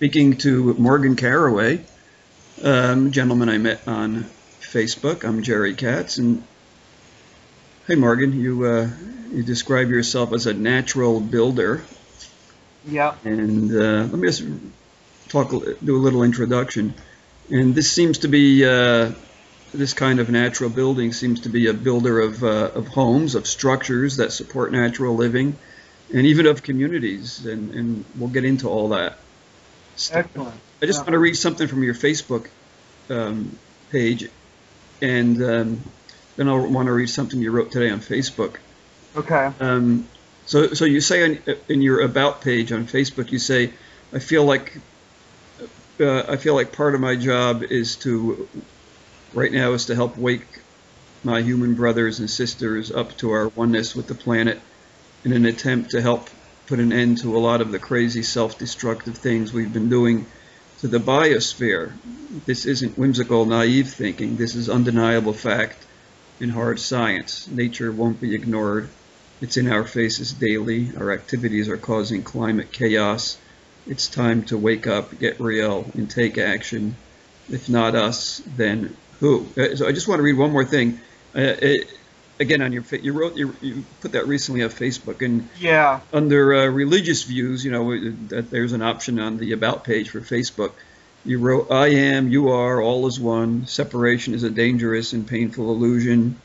speaking to Morgan Caraway, a gentleman I met on Facebook. I'm Jerry Katz, and hey Morgan, you describe yourself as a natural builder. Yeah. And let me just do a little introduction. And this seems to be this kind of natural building seems to be a builder of homes, of structures that support natural living, and even of communities. And we'll get into all that. Excellent. I just want to read something from your Facebook page, and then I'll want to read something you wrote today on Facebook. Okay. So you say in your about page on Facebook, you say, I feel like part of my job is to right now help wake my human brothers and sisters up to our oneness with the planet in an attempt to help put an end to a lot of the crazy self-destructive things we've been doing to the biosphere. This isn't whimsical, naive thinking. This is undeniable fact and hard science. Nature won't be ignored. It's in our faces daily. Our activities are causing climate chaos. It's time to wake up, get real, and take action. If not us, then who? So I just want to read one more thing. Again, on your you put that recently on Facebook, and yeah, under religious views, you know that there's an option on the about page for Facebook. You wrote, "I am, you are, all is one. Separation is a dangerous and painful illusion.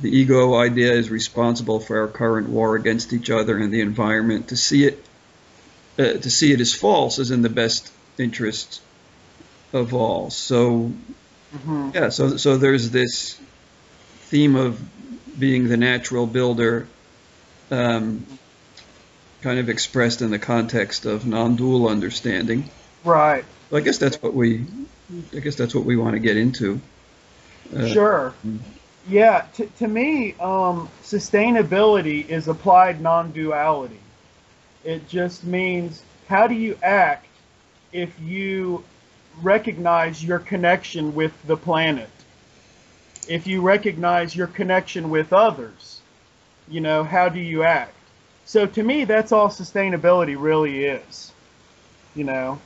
The ego idea is responsible for our current war against each other and the environment. To see it as false is in the best interest of all." So, yeah. So there's this theme of being the natural builder, kind of expressed in the context of non-dual understanding. Right. So I guess that's what we, want to get into. Sure. Yeah. To me, sustainability is applied non-duality. It just means, how do you act if you recognize your connection with the planet? If you recognize your connection with others, you know, how do you act? So to me, that's all sustainability really is, you know,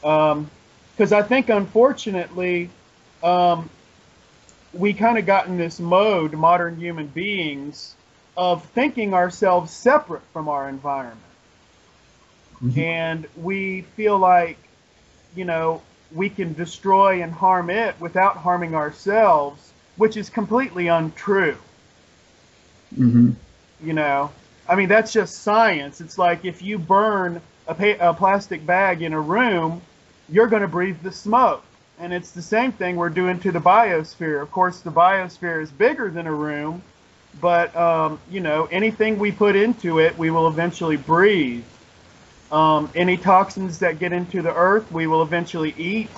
because I think, unfortunately, we kind of got in this mode, modern human beings, of thinking ourselves separate from our environment. And we feel like, you know, we can destroy and harm it without harming ourselves, which is completely untrue. You know, I mean, that's just science. It's like, if you burn a plastic bag in a room, you're going to breathe the smoke. And it's the same thing we're doing to the biosphere. Of course, the biosphere is bigger than a room, but, you know, anything we put into it, we will eventually breathe. Any toxins that get into the earth, we will eventually eat.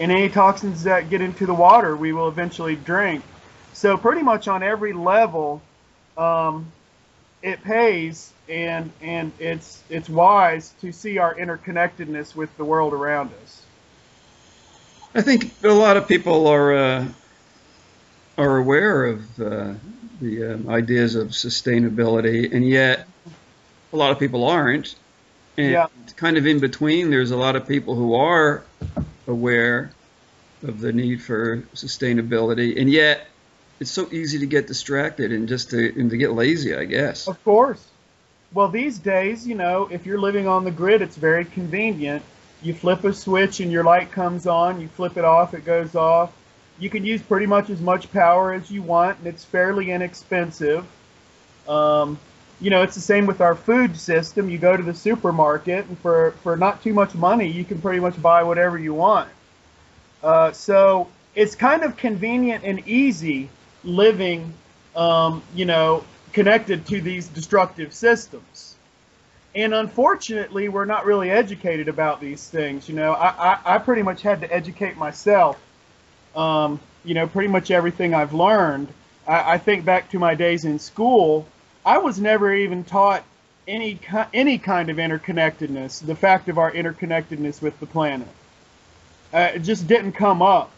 And any toxins that get into the water, we will eventually drink. So pretty much on every level, it pays, and it's wise to see our interconnectedness with the world around us. I think a lot of people are aware of the ideas of sustainability, and yet a lot of people aren't. And kind of in between, there's a lot of people who are aware of the need for sustainability, and yet it's so easy to get distracted and just to get lazy, I guess. Of course. Well, these days, you know, if you're living on the grid, it's very convenient. You flip a switch and your light comes on, you flip it off, it goes off. You can use pretty much as much power as you want, and it's fairly inexpensive. You know, it's the same with our food system. You go to the supermarket, and for not too much money, you can pretty much buy whatever you want. So it's kind of convenient and easy living, you know, connected to these destructive systems. And unfortunately, we're not really educated about these things. You know, I pretty much had to educate myself. You know, pretty much everything I've learned. I think back to my days in school. I was never even taught any kind of interconnectedness, the fact of our interconnectedness with the planet. It just didn't come up.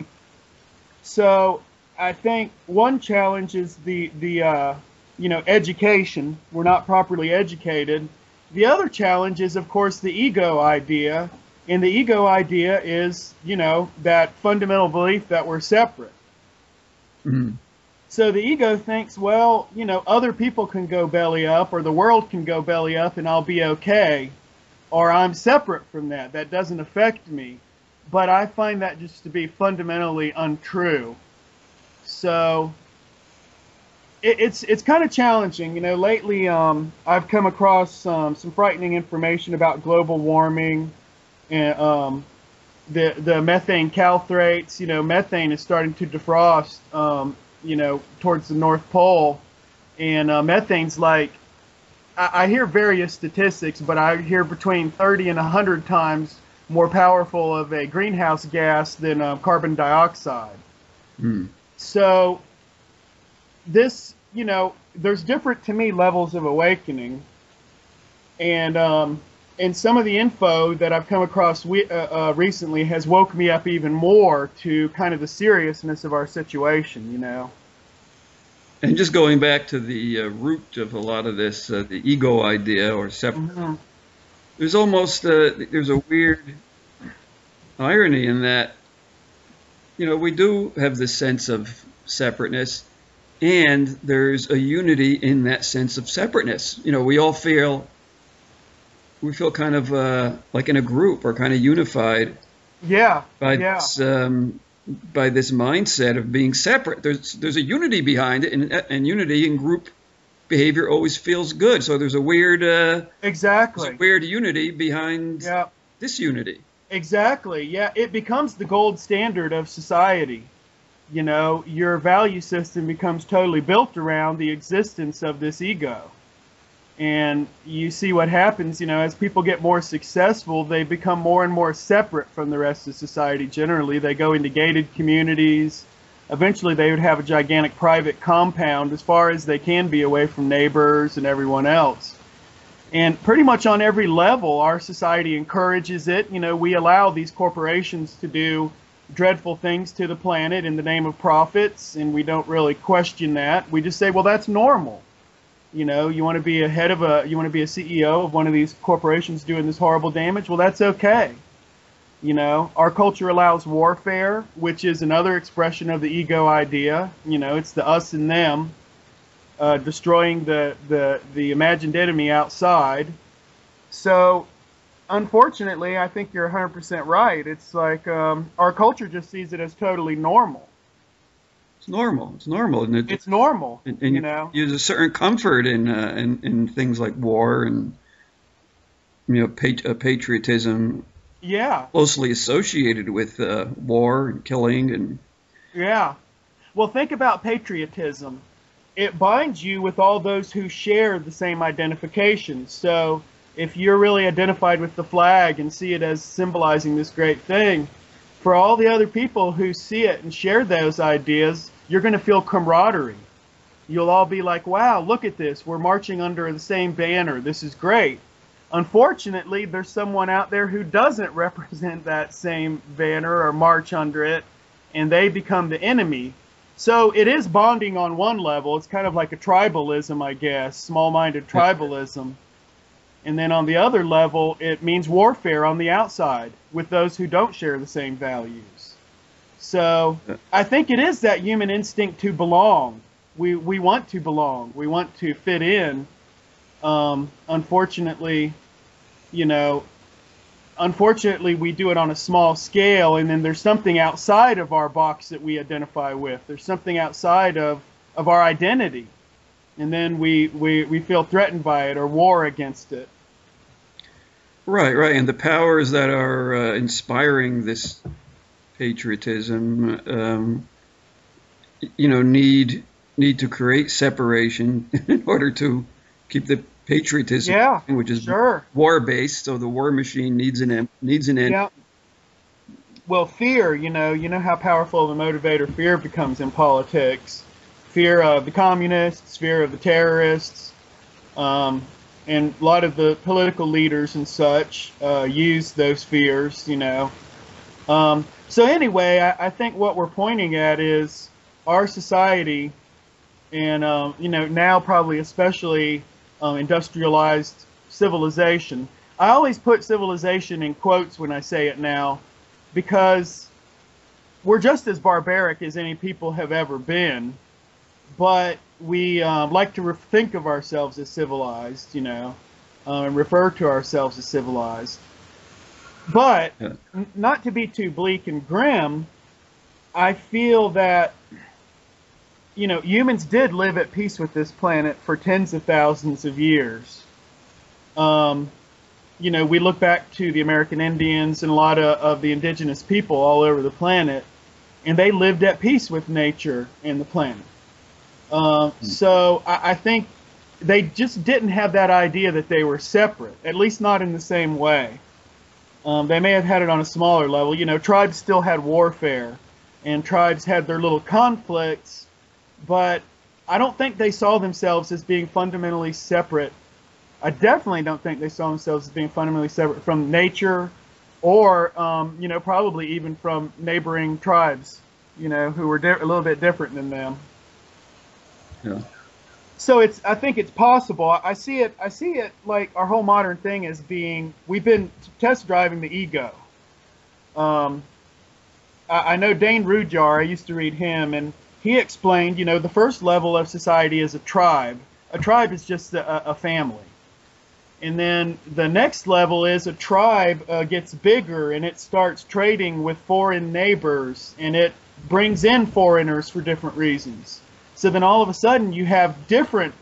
So I think one challenge is the you know, education. We're not properly educated. The other challenge is, of course, the ego idea And the ego idea is, you know, that fundamental belief that we're separate. Mm-hmm. So the ego thinks, well, you know, other people can go belly up, or the world can go belly up and I'll be okay, or I'm separate from that. That doesn't affect me. But I find that just to be fundamentally untrue. So it's kind of challenging. You know, lately I've come across some frightening information about global warming and the methane calthrates. You know, methane is starting to defrost, you know, towards the North Pole. And methane's like, I hear various statistics, but I hear between 30 and 100 times more powerful of a greenhouse gas than carbon dioxide. Mm. So this, you know, there's different, to me, levels of awakening. And some of the info that I've come across recently has woke me up even more to kind of the seriousness of our situation, you know. And just going back to the root of a lot of this, the ego idea or separate. Mm-hmm. There's almost there's a weird irony in that, you know, we do have this sense of separateness, and there's a unity in that sense of separateness. You know, we all feel, we feel kind of like in a group or kind of unified. Yeah. By this mindset of being separate. There's a unity behind it, and unity in group behavior always feels good. So there's a weird weird unity behind disunity. Exactly. Yeah, it becomes the gold standard of society. You know, your value system becomes totally built around the existence of this ego. And you see what happens, you know, as people get more successful, they become more and more separate from the rest of society. Generally, they go into gated communities. Eventually, they would have a gigantic private compound as far as they can be away from neighbors and everyone else. And pretty much on every level, our society encourages it. You know, we allow these corporations to do dreadful things to the planet in the name of profits, and we don't really question that. We just say, well, that's normal. You know, you want to be you want to be a CEO of one of these corporations doing this horrible damage? Well, that's okay. You know, our culture allows warfare, which is another expression of the ego idea. You know, it's the us and them, destroying the imagined enemy outside. So, unfortunately, I think you're 100% right. It's like our culture just sees it as totally normal. It's normal, and it's normal, and you know, there's a certain comfort in things like war and, you know, patriotism. Yeah, closely associated with war and killing and. Yeah, well, think about patriotism. It binds you with all those who share the same identification. So if you're really identified with the flag and see it as symbolizing this great thing, for all the other people who see it and share those ideas, you're going to feel camaraderie. You'll all be like, wow, look at this. We're marching under the same banner. This is great. Unfortunately, there's someone out there who doesn't represent that same banner or march under it, and they become the enemy. So it is bonding on one level. It's kind of like a tribalism, I guess, small-minded tribalism. And then on the other level, it means warfare on the outside with those who don't share the same values. So I think it is that human instinct to belong. We want to belong. We want to fit in. Unfortunately, you know, we do it on a small scale, and then there's something outside of our box that we identify with. There's something outside of our identity. And then we feel threatened by it or war against it. Right. And the powers that are inspiring this patriotism, you know, need to create separation in order to keep the patriotism, which is war-based. So the war machine needs an end. Yeah. Well, fear, you know how powerful of a motivator fear becomes in politics. Fear of the communists, fear of the terrorists, and a lot of the political leaders and such use those fears, you know. So anyway, I think what we're pointing at is our society, and you know, now probably especially industrialized civilization, I always put civilization in quotes when I say it now, because we're just as barbaric as any people have ever been, but we like to think of ourselves as civilized, you know, and refer to ourselves as civilized. But not to be too bleak and grim, I feel that, you know, humans did live at peace with this planet for tens of thousands of years. You know, we look back to the American Indians and a lot of the indigenous people all over the planet, and they lived at peace with nature and the planet. So I think they just didn't have that idea that they were separate, at least not in the same way. They may have had it on a smaller level. You know, tribes still had warfare, and tribes had their little conflicts, but I don't think they saw themselves as being fundamentally separate. I definitely don't think they saw themselves as being fundamentally separate from nature, or, you know, probably even from neighboring tribes, you know, who were a little bit different than them. Yeah. So it's, I think it's possible. I see it like our whole modern thing as being, we've been test driving the ego. I know Dane Rudyard, I used to read him, and he explained, you know, the first level of society is a tribe. A tribe is just a family. And then the next level is a tribe gets bigger, and it starts trading with foreign neighbors, and it brings in foreigners for different reasons. So then all of a sudden you have different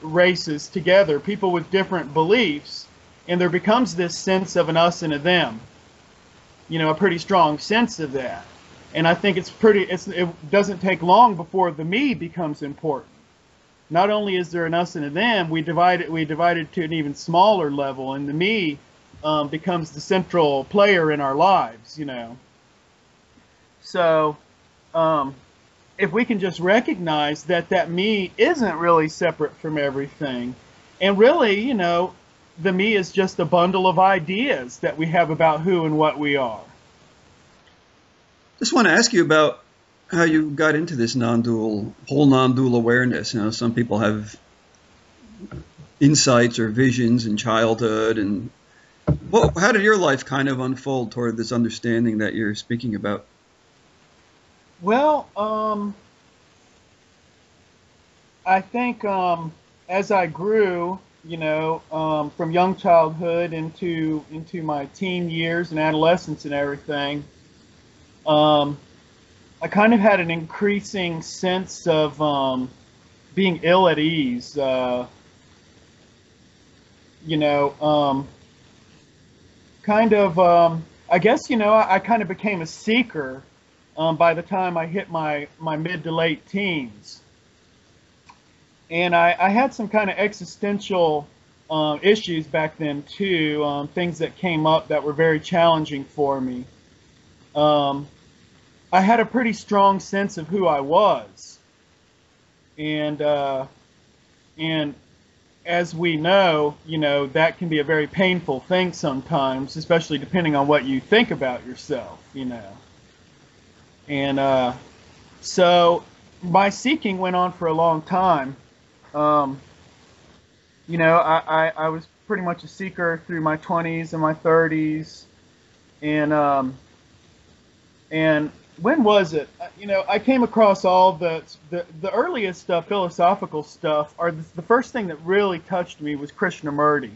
races together, people with different beliefs, and there becomes this sense of an us and a them, you know, a pretty strong sense of that. And I think it's it doesn't take long before the me becomes important. Not only is there an us and a them, we divide it to an even smaller level, and the me becomes the central player in our lives, you know. So if we can just recognize that that me isn't really separate from everything, and really, you know, the me is just a bundle of ideas that we have about who and what we are. Just want to ask you about how you got into this non-dual, whole non-dual awareness. You know, some people have insights or visions in childhood, and how did your life kind of unfold toward this understanding that you're speaking about? Well, I think as I grew, you know, from young childhood into my teen years and adolescence and everything, I kind of had an increasing sense of being ill at ease. You know, kind of, I guess, you know, I kind of became a seeker by the time I hit my mid to late teens. And I had some kind of existential issues back then too, things that came up that were very challenging for me. I had a pretty strong sense of who I was, and as we know, you know, that can be a very painful thing sometimes, especially depending on what you think about yourself, you know. And so my seeking went on for a long time. You know, I was pretty much a seeker through my 20s and my 30s, and when was it? You know, I came across all the earliest stuff, philosophical stuff, or the first thing that really touched me was Krishnamurti.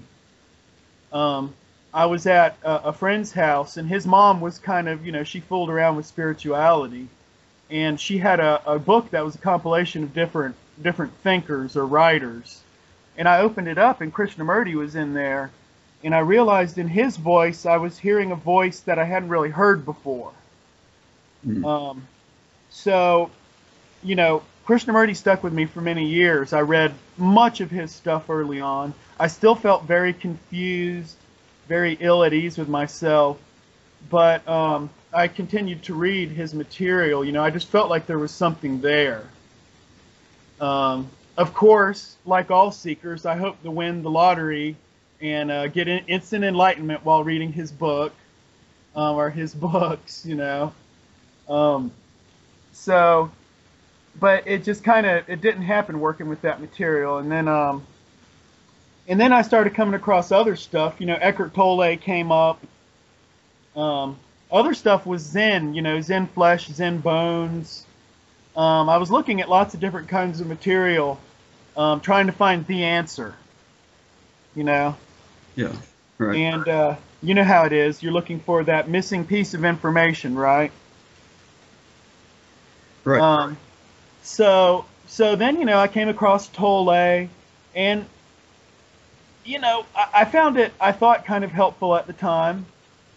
I was at a friend's house, and his mom was kind of, you know, she fooled around with spirituality, and she had a book that was a compilation of different thinkers or writers. And I opened it up, and Krishnamurti was in there, and I realized in his voice, I was hearing a voice that I hadn't really heard before. So, you know, Krishnamurti stuck with me for many years. I read much of his stuff early on. I still felt very confused, very ill at ease with myself, but I continued to read his material. You know, I just felt like there was something there. Of course, like all seekers, I hoped to win the lottery and get instant enlightenment while reading his book, or his books, you know. So, but it just kind of, it didn't happen working with that material. And then, And then I started coming across other stuff. You know, Eckhart Tolle came up. Other stuff was Zen, you know, Zen Flesh, Zen Bones. I was looking at lots of different kinds of material, trying to find the answer, you know. Yeah, right. And you know how it is. You're looking for that missing piece of information, right? Right. So then, you know, I came across Tolle, and, you know, I found it, I thought, kind of helpful at the time,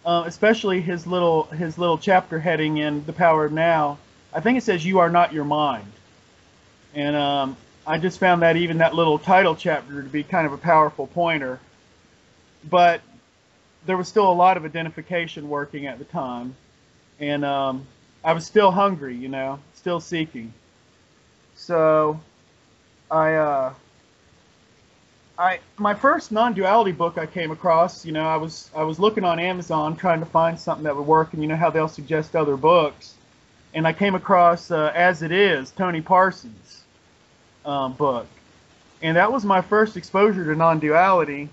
especially his little chapter heading in The Power of Now. I think it says, "You are not your mind." And I just found that even that little title chapter to be kind of a powerful pointer. But there was still a lot of identification working at the time. And I was still hungry, you know, still seeking. So my first non-duality book I came across, you know, I was looking on Amazon trying to find something that would work, and you know how they'll suggest other books. And I came across As It Is, Tony Parsons' book. And that was my first exposure to non-duality.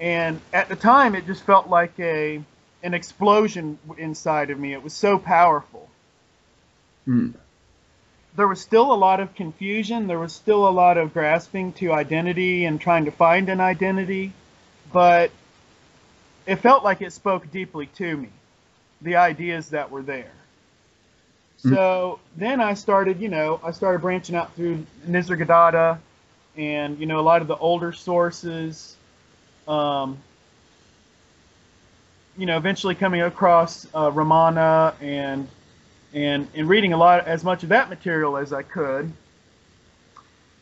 And at the time, it just felt like an explosion inside of me. It was so powerful. Mm. There was still a lot of confusion. There was still a lot of grasping to identity and trying to find an identity. But it felt like it spoke deeply to me, the ideas that were there. So then I started branching out through Nisargadatta and, you know, a lot of the older sources, you know, eventually coming across Ramana and reading as much of that material as I could.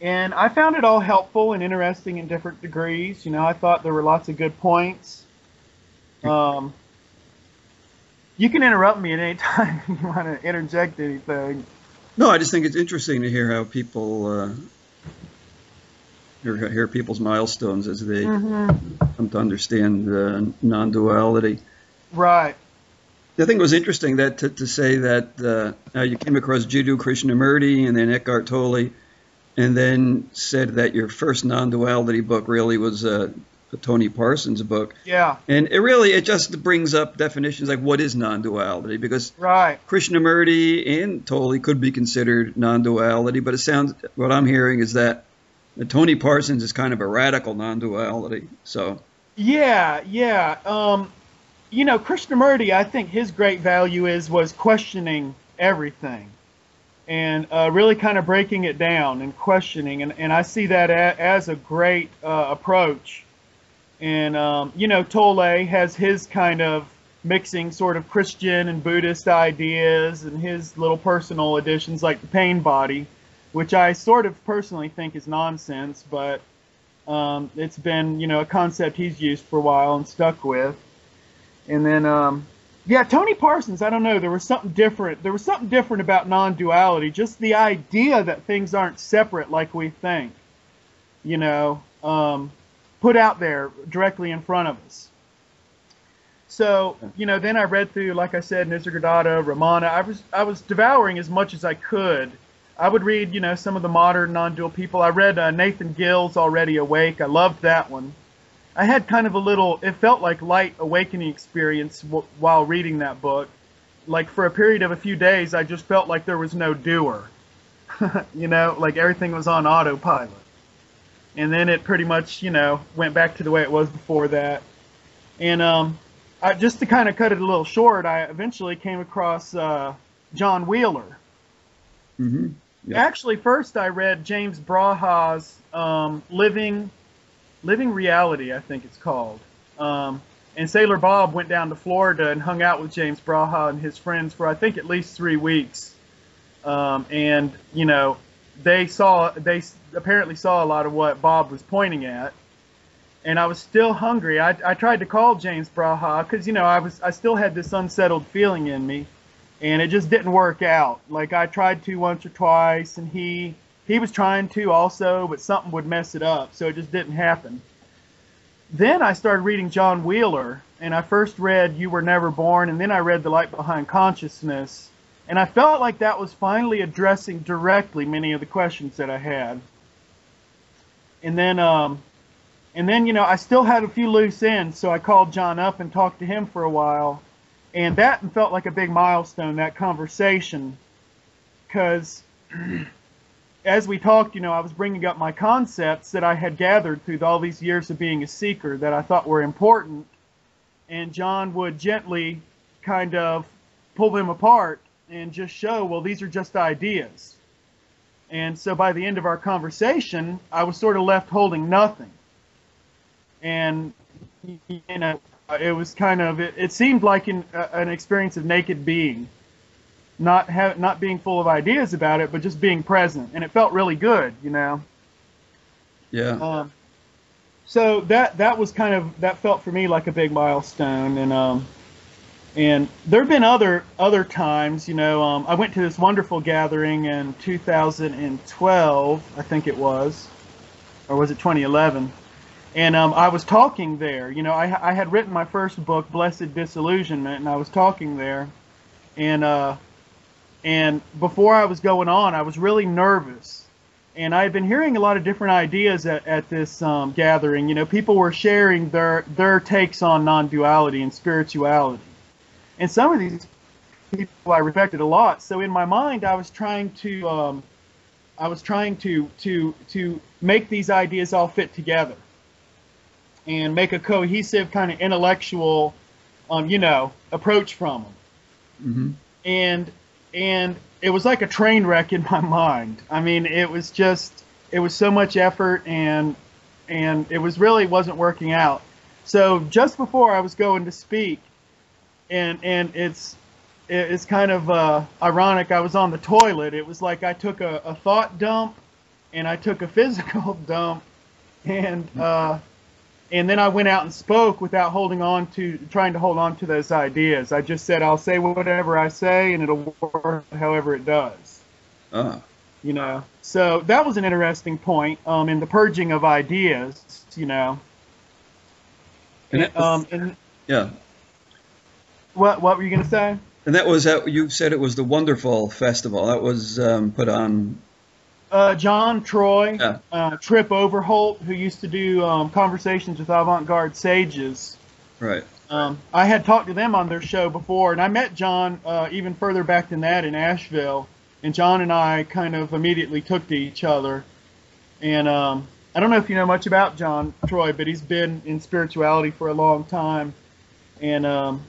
And I found it all helpful and interesting in different degrees. You know, I thought there were lots of good points. You can interrupt me at any time you want to interject anything. No, I just think it's interesting to hear how people hear people's milestones as they come to understand non-duality. Right. The thing was interesting that to say that you came across Jiddu Krishnamurti and then Eckhart Tolle, and then said that your first non-duality book really was Tony Parsons' book. Yeah. And it just brings up definitions like what is non-duality, because right, Krishnamurti and Tolle could be considered non-duality, but it sounds, what I'm hearing is that Tony Parsons is kind of a radical non-duality. So yeah. You know, Krishnamurti, I think his great value was questioning everything and really kind of breaking it down and questioning, and I see that as a great approach. And, you know, Tolle has his kind of mixing sort of Christian and Buddhist ideas and his little personal additions like the pain body, which I sort of personally think is nonsense, but it's been, you know, a concept he's used for a while and stuck with. And then, yeah, Tony Parsons, I don't know, there was something different. There was something different about non-duality, just the idea that things aren't separate like we think, you know. Put out there directly in front of us. So, you know, then I read through, like I said, Nisargadatta, Ramana. I was devouring as much as I could. I would read, you know, some of the modern non-dual people. I read Nathan Gill's Already Awake. I loved that one. I had kind of a little, it felt like light awakening experience while reading that book. Like for a period of a few days, I just felt like there was no doer. You know, like everything was on autopilot. And then it pretty much, you know, went back to the way it was before that. And just to kind of cut it a little short, I eventually came across John Wheeler. Mm-hmm. Yeah. Actually, first I read James Braha's Living Reality, I think it's called. And Sailor Bob went down to Florida and hung out with James Braha and his friends for, I think, at least 3 weeks. And, you know, they apparently saw a lot of what Bob was pointing at, and I was still hungry. I tried to call James Braha because, you know, I still had this unsettled feeling in me, and it just didn't work out. Like I tried to once or twice, and he was trying to also, but something would mess it up, so it just didn't happen. Then I started reading John Wheeler, and I first read You Were Never Born, and then I read The Light Behind Consciousness. And I felt like that was finally addressing directly many of the questions that I had. And then And then, you know, I still had a few loose ends, so I called John up and talked to him for a while. And that felt like a big milestone, that conversation, because as we talked, you know, I was bringing up my concepts that I had gathered through all these years of being a seeker that I thought were important. And John would gently kind of pull them apart and just show, well, these are just ideas. And so by the end of our conversation, I was sort of left holding nothing. And, you know, it was kind of, it seemed like an experience of naked being, not being full of ideas about it, but just being present. And it felt really good, you know. Yeah. So that was kind of, that felt for me like a big milestone. And there have been other times, you know. I went to this wonderful gathering in 2012, I think it was, or was it 2011? And I was talking there, you know, I had written my first book, Blessed Disillusionment, and I was talking there. And before I was going on, I was really nervous. And I had been hearing a lot of different ideas at this gathering. You know, people were sharing their takes on non-duality and spirituality. And some of these people I respected a lot. So in my mind, I was trying to, I was trying to make these ideas all fit together and make a cohesive kind of intellectual, you know, approach from them. Mm-hmm. And it was like a train wreck in my mind. I mean, it was just, it was so much effort, and it was really wasn't working out. So just before I was going to speak, and it's kind of ironic, I was on the toilet. It was like I took a thought dump, and I took a physical dump, and then I went out and spoke without trying to hold on to those ideas. I just said, I'll say whatever I say, and it'll work however it does. You know, so that was an interesting point in the purging of ideas, you know. And that was, yeah. What were you going to say? And that was, you said it was the Wonderful Festival. That was put on... John Troy, yeah. Tripp Overholt, who used to do conversations with avant-garde sages. Right. I had talked to them on their show before, and I met John even further back than that in Ashville. And John and I kind of immediately took to each other. And I don't know if you know much about John Troy, but he's been in spirituality for a long time. And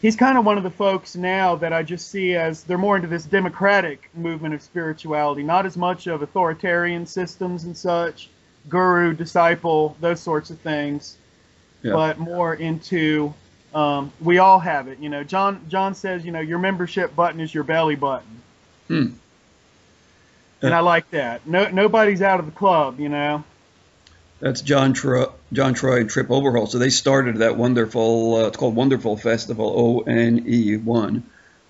he's kind of one of the folks now that I just see as they're more into this democratic movement of spirituality, not as much of authoritarian systems and such, guru, disciple, those sorts of things, yeah. But more into we all have it. You know, John says, you know, your membership button is your belly button. Hmm. And I like that. No, nobody's out of the club, you know. That's John Troy and Tripp Overholt. So they started that wonderful, it's called Wonderful Festival, O-N-E-1.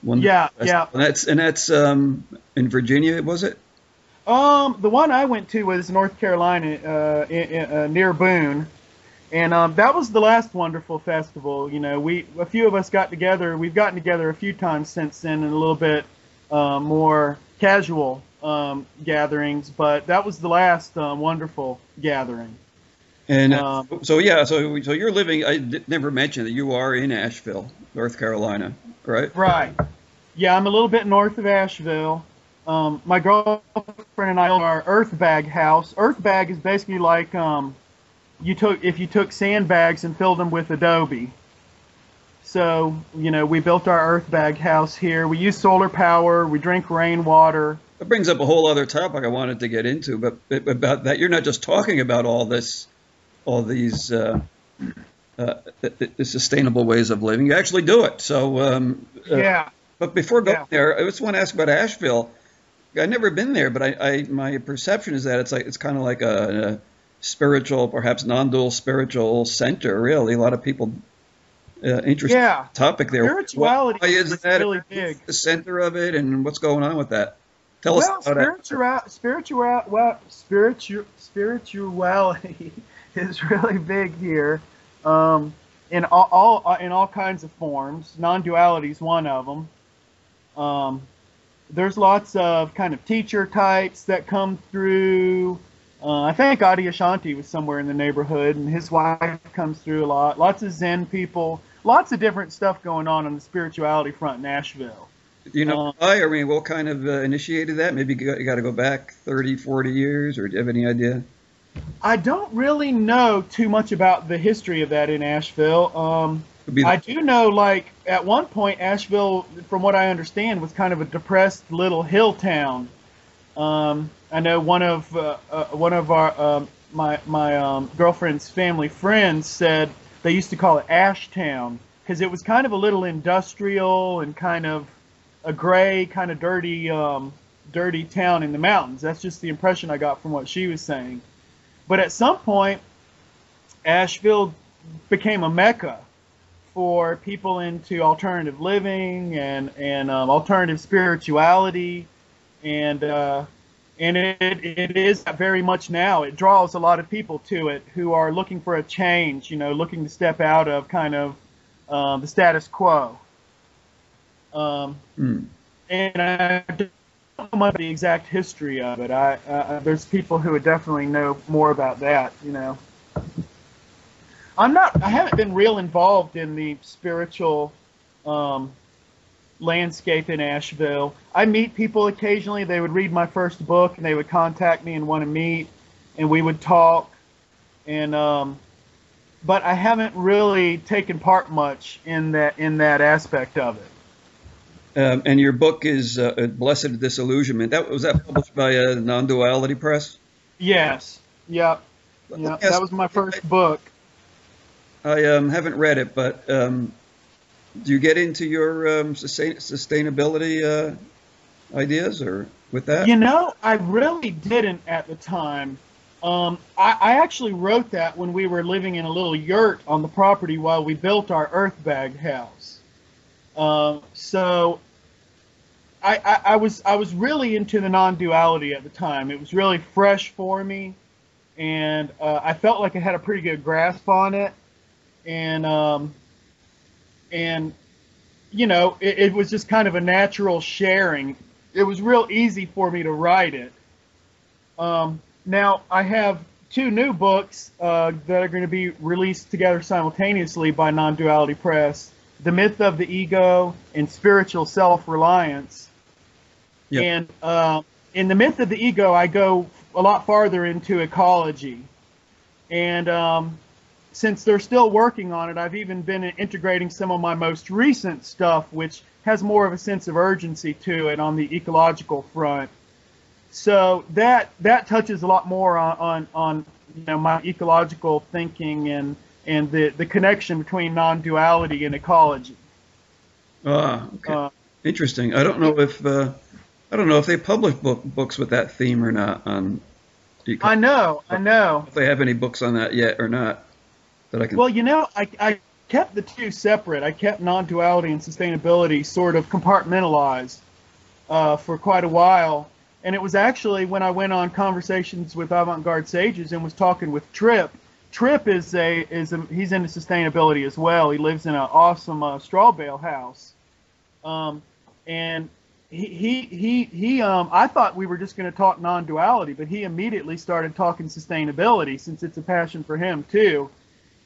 Yeah, Festival. Yeah. And that's in Virginia, was it? The one I went to was North Carolina, near Boone. And that was the last Wonderful Festival. You know, a few of us got together. We've gotten together a few times since then and a little bit more casual gatherings, but that was the last wonderful gathering. And so you're living, I never mentioned that you are in Asheville, North Carolina, right? Right. Yeah, I'm a little bit north of Asheville. My girlfriend and I own our earth bag house. Earth bag is basically like if you took sandbags and filled them with adobe. So, you know, we built our earth bag house here. We use solar power. We drink rainwater. That brings up a whole other topic I wanted to get into, but about that, you're not just talking about all these sustainable ways of living. You actually do it. So, yeah. But before going there, I just want to ask about Asheville. I've never been there, but my perception is that it's kind of like a spiritual, perhaps non-dual spiritual center. Really, a lot of people. Interesting topic there. Spirituality is really big. The center of it, and what's going on with that? Tell us about that. Spirituality is really big here, in all kinds of forms. Non-duality is one of them. There's lots of kind of teacher types that come through. I think Adi Ashanti was somewhere in the neighborhood, and his wife comes through a lot. Lots of Zen people, lots of different stuff going on the spirituality front in Asheville. Do you know why? I mean, what kind of initiated that? Maybe you got to go back 30, 40 years, or do you have any idea? I don't really know too much about the history of that in Asheville. I do know, like, at one point, Asheville, from what I understand, was kind of a depressed little hill town. I know one of our my girlfriend's family friends said they used to call it Ashtown because it was kind of a little industrial and kind of a gray, kind of dirty, dirty town in the mountains. That's just the impression I got from what she was saying. But at some point, Asheville became a mecca for people into alternative living and alternative spirituality, and it is very much now. It draws a lot of people to it who are looking for a change, you know, looking to step out of kind of the status quo. And I don't know much the exact history of it. There's people who would definitely know more about that, you know. I haven't been real involved in the spiritual landscape in Asheville. I meet people occasionally. They would read my first book, and they would contact me and want to meet, and we would talk. And but I haven't really taken part much in that aspect of it. And your book is Blessed Disillusionment. That was published by Non-Duality Press? Yes. Yep. That was my first book. I haven't read it, but do you get into your sustainability ideas or with that? You know, I really didn't at the time. I actually wrote that when we were living in a little yurt on the property while we built our earthbag house. So I was really into the non-duality at the time. It was really fresh for me, and I felt like I had a pretty good grasp on it. And you know, it was just kind of a natural sharing. It was real easy for me to write it. Now I have two new books that are going to be released together simultaneously by Non-Duality Press, The Myth of the Ego and Spiritual Self-Reliance. Yep. And in The Myth of the Ego, I go a lot farther into ecology. And since they're still working on it, I've even been integrating some of my most recent stuff, which has more of a sense of urgency to it on the ecological front. So that touches a lot more on you know, my ecological thinking and the connection between non-duality and ecology. Okay. Interesting. I don't know if they publish books with that theme or not. I know. If they have any books on that yet or not. Well, you know, I kept the two separate. I kept non-duality and sustainability sort of compartmentalized for quite a while. And it was actually when I went on Conversations with Avant-Garde Sages and was talking with Tripp. Tripp he's into sustainability as well. He lives in an awesome straw bale house. And I thought we were just going to talk non-duality, but he immediately started talking sustainability since it's a passion for him too.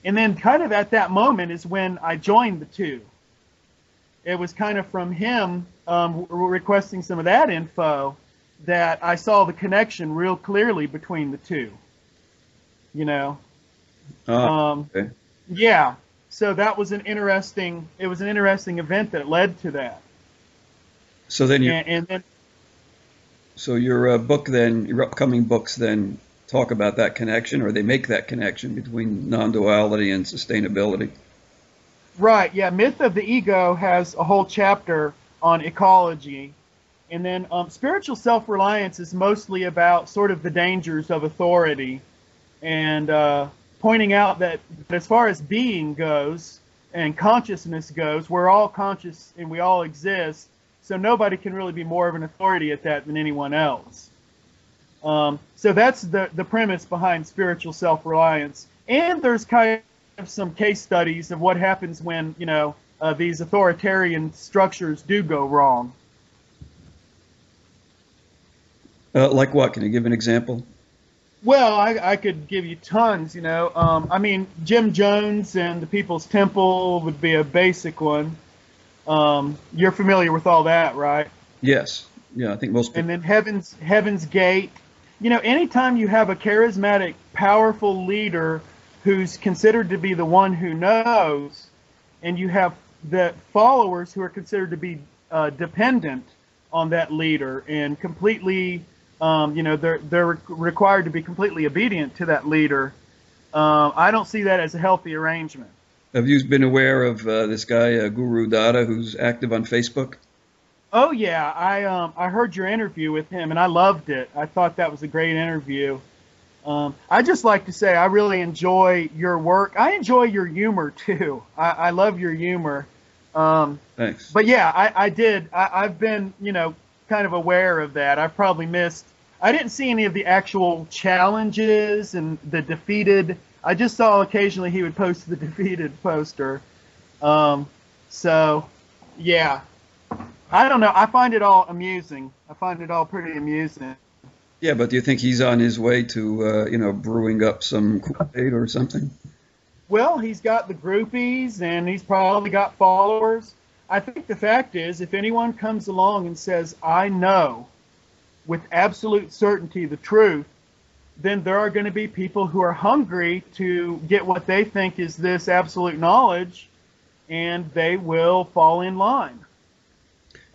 And then kind of at that moment is when I joined the two. It was kind of from him requesting some of that info that I saw the connection real clearly between the two, you know. Okay. Yeah. So that was an interesting event that led to that. So then your book then, your upcoming books then, talk about that connection, or they make that connection between non-duality and sustainability. Right, yeah. Myth of the Ego has a whole chapter on ecology. And then Spiritual Self-Reliance is mostly about sort of the dangers of authority and pointing out that as far as being goes and consciousness goes, we're all conscious and we all exist, so nobody can really be more of an authority at that than anyone else. So that's the premise behind Spiritual Self-Reliance. And there's kind of some case studies of what happens when, you know, these authoritarian structures do go wrong. Like what? Can you give an example? Well, I could give you tons, you know. I mean, Jim Jones and the People's Temple would be a basic one. You're familiar with all that, right? Yes. Yeah, I think most people. And then Heaven's Gate. You know, anytime you have a charismatic, powerful leader who's considered to be the one who knows, and you have the followers who are considered to be dependent on that leader and completely... you know, they're required to be completely obedient to that leader. I don't see that as a healthy arrangement. Have you been aware of this guy, Guru Dada, who's active on Facebook? Oh, yeah. I heard your interview with him, and I loved it. I thought that was a great interview. I just like to say I really enjoy your work. I enjoy your humor, too. I love your humor. Thanks. But, yeah, I did. I've been, you know, kind of aware of that. I probably missed. I didn't see any of the actual challenges and the defeated. I just saw occasionally he would post the defeated poster. So, yeah. I don't know. I find it all amusing. I find it all pretty amusing. Yeah, but do you think he's on his way to, you know, brewing up some Kool-Aid or something? Well, he's got the groupies and he's probably got followers. I think the fact is, if anyone comes along and says, I know with absolute certainty the truth, then there are going to be people who are hungry to get what they think is this absolute knowledge, and they will fall in line.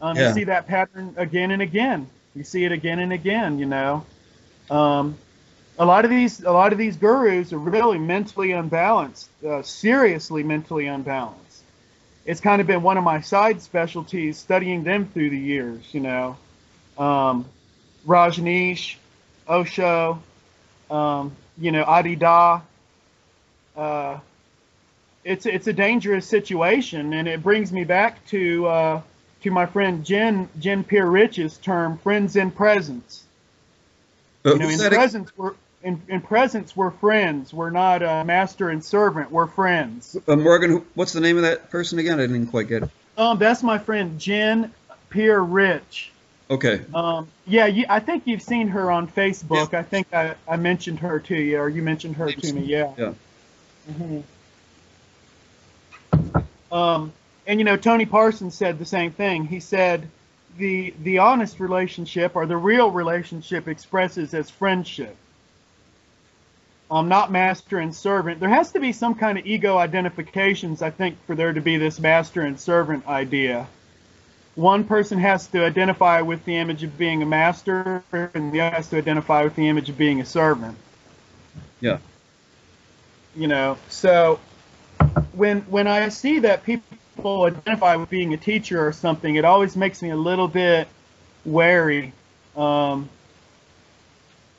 Yeah. You see that pattern again and again. You see it again and again, you know. A lot of these gurus are really mentally unbalanced, seriously mentally unbalanced. It's kind of been one of my side specialties, studying them through the years, you know. Rajneesh, Osho, you know, Adi Da. It's a dangerous situation, and it brings me back to my friend Jen Pierre Rich's term, friends in presence. You know, in presence, we're friends. We're not master and servant. We're friends. Morgan, what's the name of that person again? I didn't quite get it. That's my friend Jen Pierre Rich. Okay. Yeah, I think you've seen her on Facebook. Yeah. I think I mentioned her to you, or you mentioned her to me. Yeah. Yeah. Mm-hmm. And you know, Tony Parsons said the same thing. He said, "The honest relationship, or the real relationship, expresses as friendship." Not master and servant. There has to be some kind of ego identifications, I think, for there to be this master and servant idea. One person has to identify with the image of being a master, and the other has to identify with the image of being a servant. Yeah. You know, so when I see that people identify with being a teacher or something, it always makes me a little bit wary, because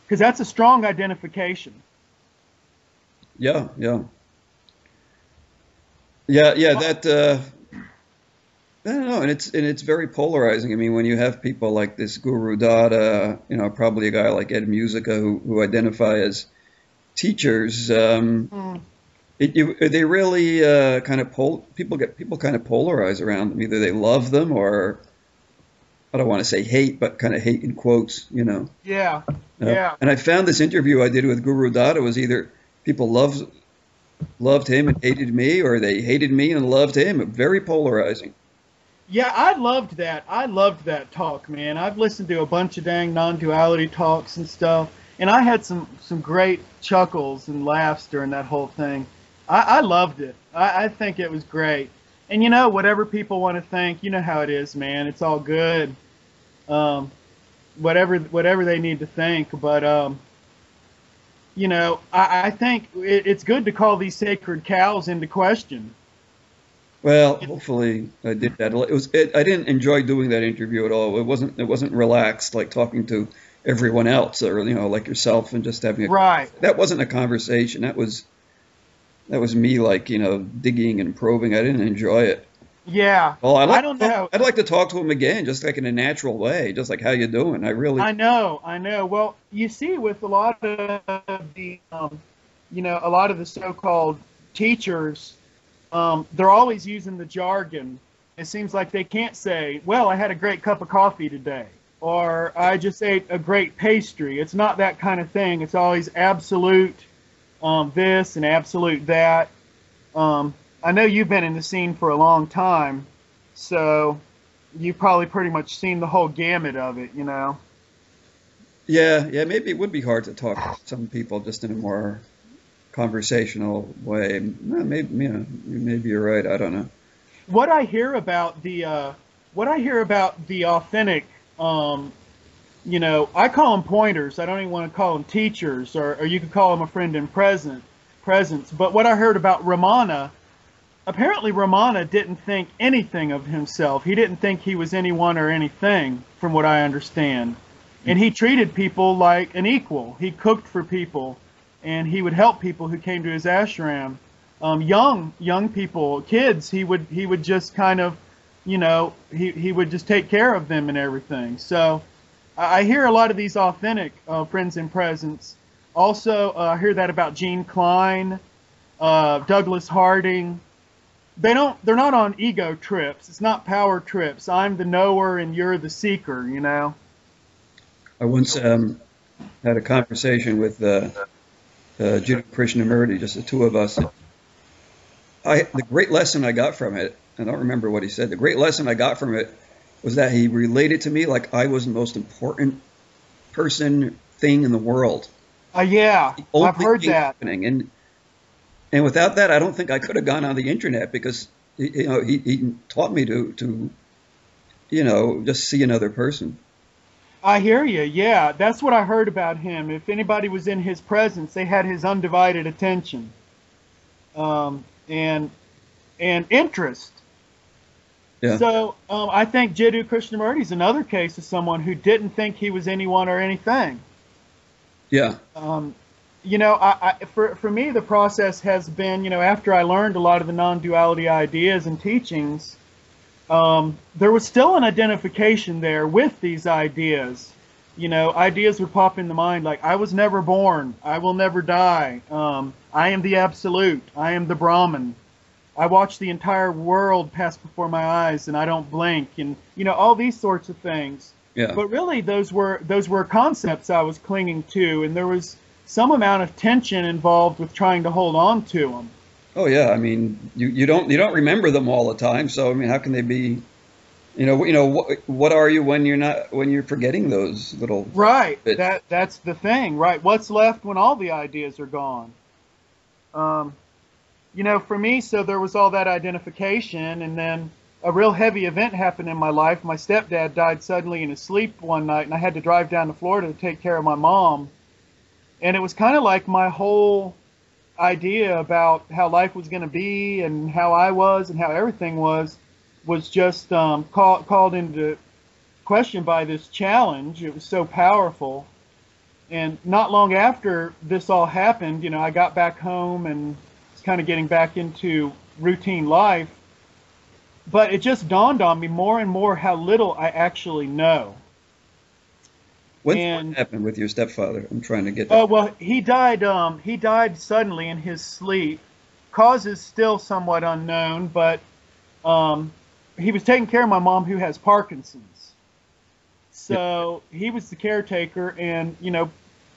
that's a strong identification. Yeah, yeah, yeah, yeah. That I don't know, and it's very polarizing. I mean, when you have people like this Guru Dada, you know, probably a guy like Ed Musica who identify as teachers, they really kind of people kind of polarize around them. Either they love them, or I don't want to say hate, but kind of hate in quotes, you know. Yeah, yeah. And I found this interview I did with Guru Dada was either people loved him and hated me, or they hated me and loved him. Very polarizing. Yeah, I loved that. I loved that talk, man. I've listened to a bunch of dang non-duality talks and stuff, and I had some great chuckles and laughs during that whole thing. I loved it. I think it was great. And, you know, whatever people want to think, you know how it is, man. It's all good. Whatever they need to think, but... you know, I think it's good to call these sacred cows into question. Well, hopefully I did that. I didn't enjoy doing that interview at all. It wasn't relaxed like talking to everyone else, or you know, like yourself, and just having a right. That wasn't a conversation. That was me, like, you know, digging and probing. I didn't enjoy it. Yeah. Well, I don't know. I'd like to talk to him again, just like in a natural way, just like how you doing. I know. Well, you see, with a lot of the, you know, a lot of the so-called teachers, they're always using the jargon. It seems like they can't say, "Well, I had a great cup of coffee today," or I just ate a great pastry. It's not that kind of thing. It's always absolute this and absolute that. I know you've been in the scene for a long time, so you've probably pretty much seen the whole gamut of it, you know? Yeah, yeah, maybe it would be hard to talk to some people just in a more conversational way. No, maybe, you know, maybe you're right, I don't know. What I hear about the authentic, you know, I call them pointers. I don't even want to call them teachers, or you could call them a friend in presence. But what I heard about Ramana, apparently Ramana didn't think anything of himself. He didn't think he was anyone or anything, from what I understand. And he treated people like an equal. He cooked for people, and he would help people who came to his ashram. Young people, kids, he would just kind of, you know, he would just take care of them and everything. So I hear a lot of these authentic friends in presence. Also, I hear that about Gene Klein, Douglas Harding. They're not on ego trips. It's not power trips. I'm the knower and you're the seeker, you know. I once had a conversation with Jiddu Krishnamurti, just the two of us. The great lesson I got from it, I don't remember what he said, the great lesson I got from it was that he related to me like I was the most important person, thing in the world. Yeah, I've heard that. And without that, I don't think I could have gone on the internet, because you know, he taught me to you know, just see another person. I hear you. Yeah, that's what I heard about him. If anybody was in his presence, they had his undivided attention and interest. Yeah. So I think Jiddu Krishnamurti is another case of someone who didn't think he was anyone or anything. Yeah. You know, for me, the process has been, you know, after I learned a lot of the non-duality ideas and teachings, there was still an identification there with these ideas. You know, ideas would pop in the mind like, I was never born, I will never die, I am the absolute, I am the Brahman, I watch the entire world pass before my eyes and I don't blink, and you know, all these sorts of things. Yeah. But really those were concepts I was clinging to, and there was some amount of tension involved with trying to hold on to them. Oh yeah, I mean, you don't remember them all the time, so I mean, how can they be, you know what are you when you're forgetting those little right bits? That's the thing, right? What's left when all the ideas are gone? You know, for me, so there was all that identification, and then a real heavy event happened in my life. My stepdad died suddenly in his sleep one night, and I had to drive down to Florida to take care of my mom, and it was kind of like my whole idea about how life was going to be and how I was and how everything was just called into question by this challenge. It was so powerful. And not long after this all happened, you know, I got back home and was kind of getting back into routine life. But it just dawned on me more and more how little I actually know. What happened with your stepfather? I'm trying to get that. Oh, well, he died suddenly in his sleep. Causes still somewhat unknown, but he was taking care of my mom, who has Parkinson's. So yeah. He was the caretaker, and, you know,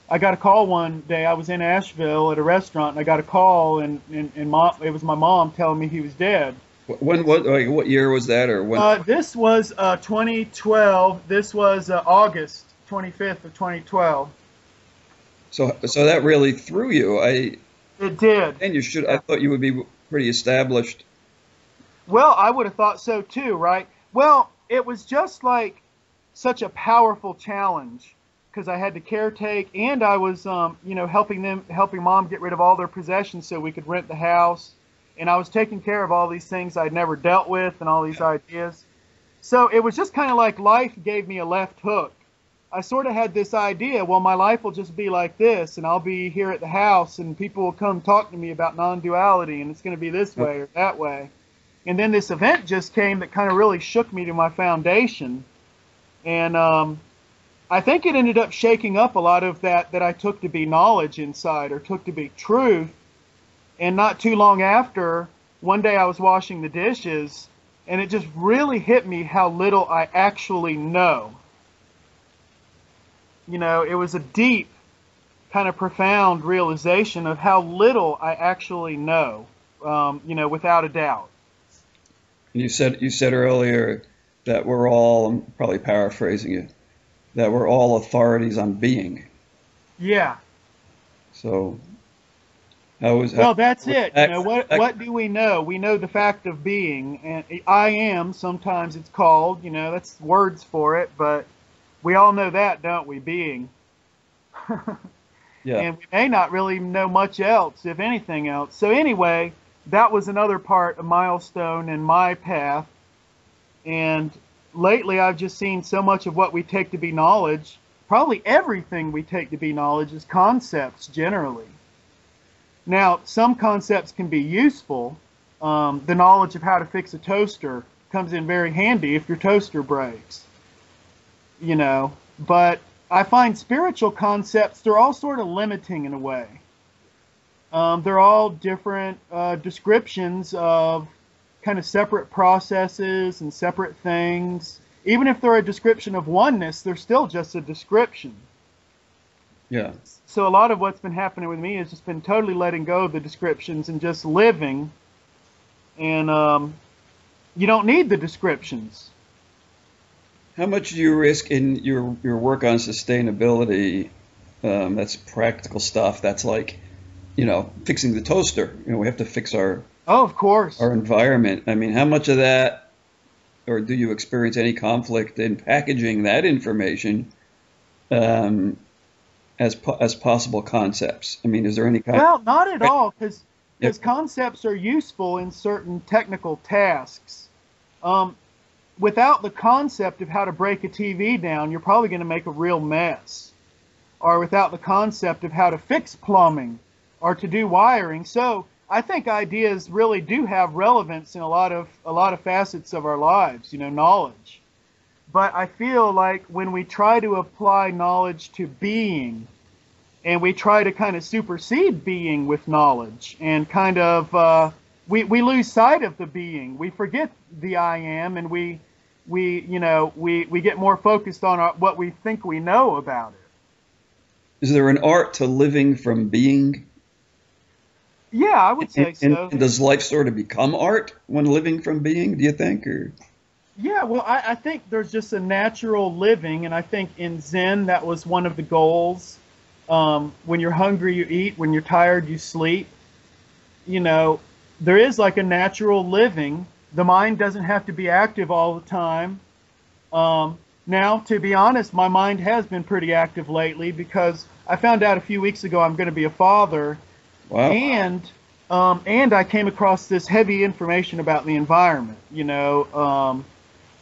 I got a call one day. I was in Asheville at a restaurant, and I got a call, and it was my mom telling me he was dead. What year was that, or when? This was 2012. This was August 25th of 2012. So that really threw you. It did. And you should. I thought you would be pretty established. Well, I would have thought so too, right? Well, it was just like such a powerful challenge, because I had to caretake, and I was, you know, helping mom get rid of all their possessions so we could rent the house, and I was taking care of all these things I'd never dealt with and all these ideas. So it was just kind of like life gave me a left hook. I sort of had this idea, well, my life will just be like this, and I'll be here at the house, and people will come talk to me about non-duality, and it's going to be this way or that way. And then this event just came that kind of really shook me to my foundation. And I think it ended up shaking up a lot of that I took to be knowledge inside, or took to be truth. And not too long after, one day I was washing the dishes, and it just really hit me how little I actually know. you know, it was a deep, kind of profound realization of how little I actually know, you know, without a doubt. And you said earlier that we're all, I'm probably paraphrasing you, that we're all authorities on being. Yeah. So how is that? Well, that's it. You know, what do we know? We know the fact of being, and I am, sometimes it's called, you know, that's words for it, but we all know that, don't we? Being. Yeah. And we may not really know much else, if anything else. So anyway, that was another part, a milestone in my path. And lately I've just seen so much of what we take to be knowledge, probably everything we take to be knowledge is concepts generally. Now, some concepts can be useful. The knowledge of how to fix a toaster comes in very handy if your toaster breaks, you know, but I find spiritual concepts, they're all sort of limiting in a way. They're all different descriptions of kind of separate processes and separate things. Even if they're a description of oneness, they're still just a description. Yeah. So a lot of what's been happening with me has just been totally letting go of the descriptions and just living. And you don't need the descriptions. How much do you risk in your work on sustainability? That's practical stuff. That's like, you know, fixing the toaster. You know, we have to fix our of course our environment. I mean, how much of that, or do you experience any conflict in packaging that information as possible concepts? I mean, is there any kind? Well, not at all, because concepts are useful in certain technical tasks. Without the concept of how to break a TV down, you're probably going to make a real mess. Or without the concept of how to fix plumbing or to do wiring. So I think ideas really do have relevance in a lot of facets of our lives, you know, knowledge. But I feel like when we try to apply knowledge to being, and we try to kind of supersede being with knowledge, and kind of we lose sight of the being. We forget the I am, and we get more focused on what we think we know about it. Is there an art to living from being? Yeah, I would say so. And does life sort of become art when living from being, do you think? Or? Yeah, well, I think there's just a natural living, and I think in Zen that was one of the goals. When you're hungry, you eat. When you're tired, you sleep. You know, there is like a natural living. The mind doesn't have to be active all the time. Now, to be honest, my mind has been pretty active lately because I found out a few weeks ago I'm going to be a father. Wow. And I came across this heavy information about the environment, you know,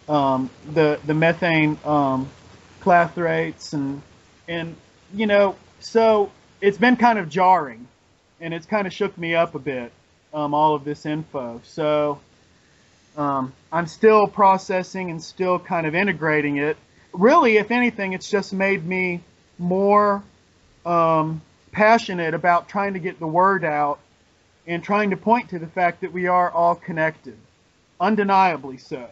the methane clathrates and, you know, so it's been kind of jarring and it's kind of shook me up a bit. All of this info. So I'm still processing and still kind of integrating it. Really, if anything, it's just made me more passionate about trying to get the word out and trying to point to the fact that we are all connected, undeniably so.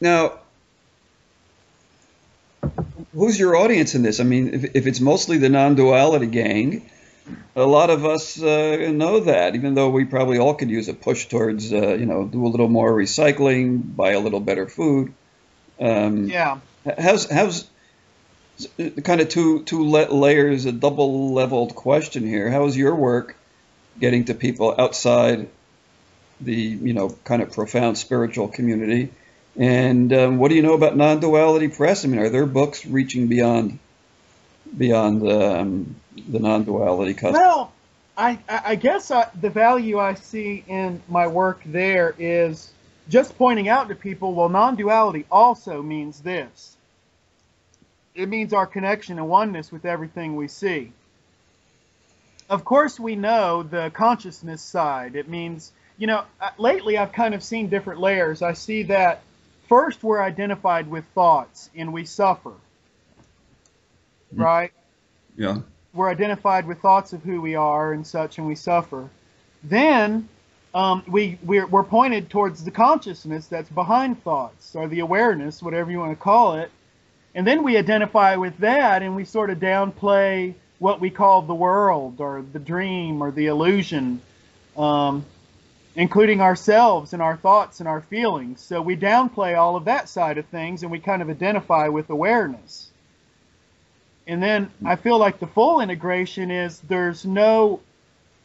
Now, who's your audience in this? I mean, if it's mostly the non-duality gang, a lot of us know that, even though we probably all could use a push towards, you know, do a little more recycling, buy a little better food. Yeah. How's kind of two layers, a double-leveled question here. How is your work getting to people outside the, you know, kind of profound spiritual community? And what do you know about Non-Duality Press? I mean, are there books reaching beyond the non-duality concept? Well, I guess the value I see in my work there is just pointing out to people, well, non-duality also means this. It means our connection and oneness with everything we see. Of course, we know the consciousness side. It means, you know, lately I've kind of seen different layers. I see that first we're identified with thoughts and we suffer. Right? Yeah. We're identified with thoughts of who we are and such, and we suffer. Then we're pointed towards the consciousness that's behind thoughts, or the awareness, whatever you want to call it. And then we identify with that and we sort of downplay what we call the world or the dream or the illusion, including ourselves and our thoughts and our feelings. So we downplay all of that side of things and we kind of identify with awareness. And then I feel like the full integration is there's no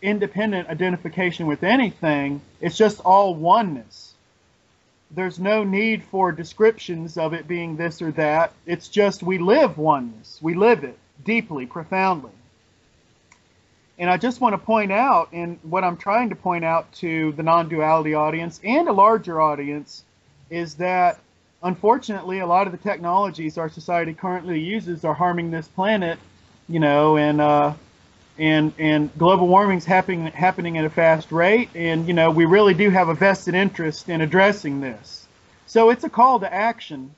independent identification with anything. It's just all oneness. There's no need for descriptions of it being this or that. It's just we live oneness. We live it deeply, profoundly. And I just want to point out, and what I'm trying to point out to the non-duality audience and a larger audience, is that unfortunately a lot of the technologies our society currently uses are harming this planet, you know, and global warming's happening at a fast rate, and you know we really do have a vested interest in addressing this. So it's a call to action.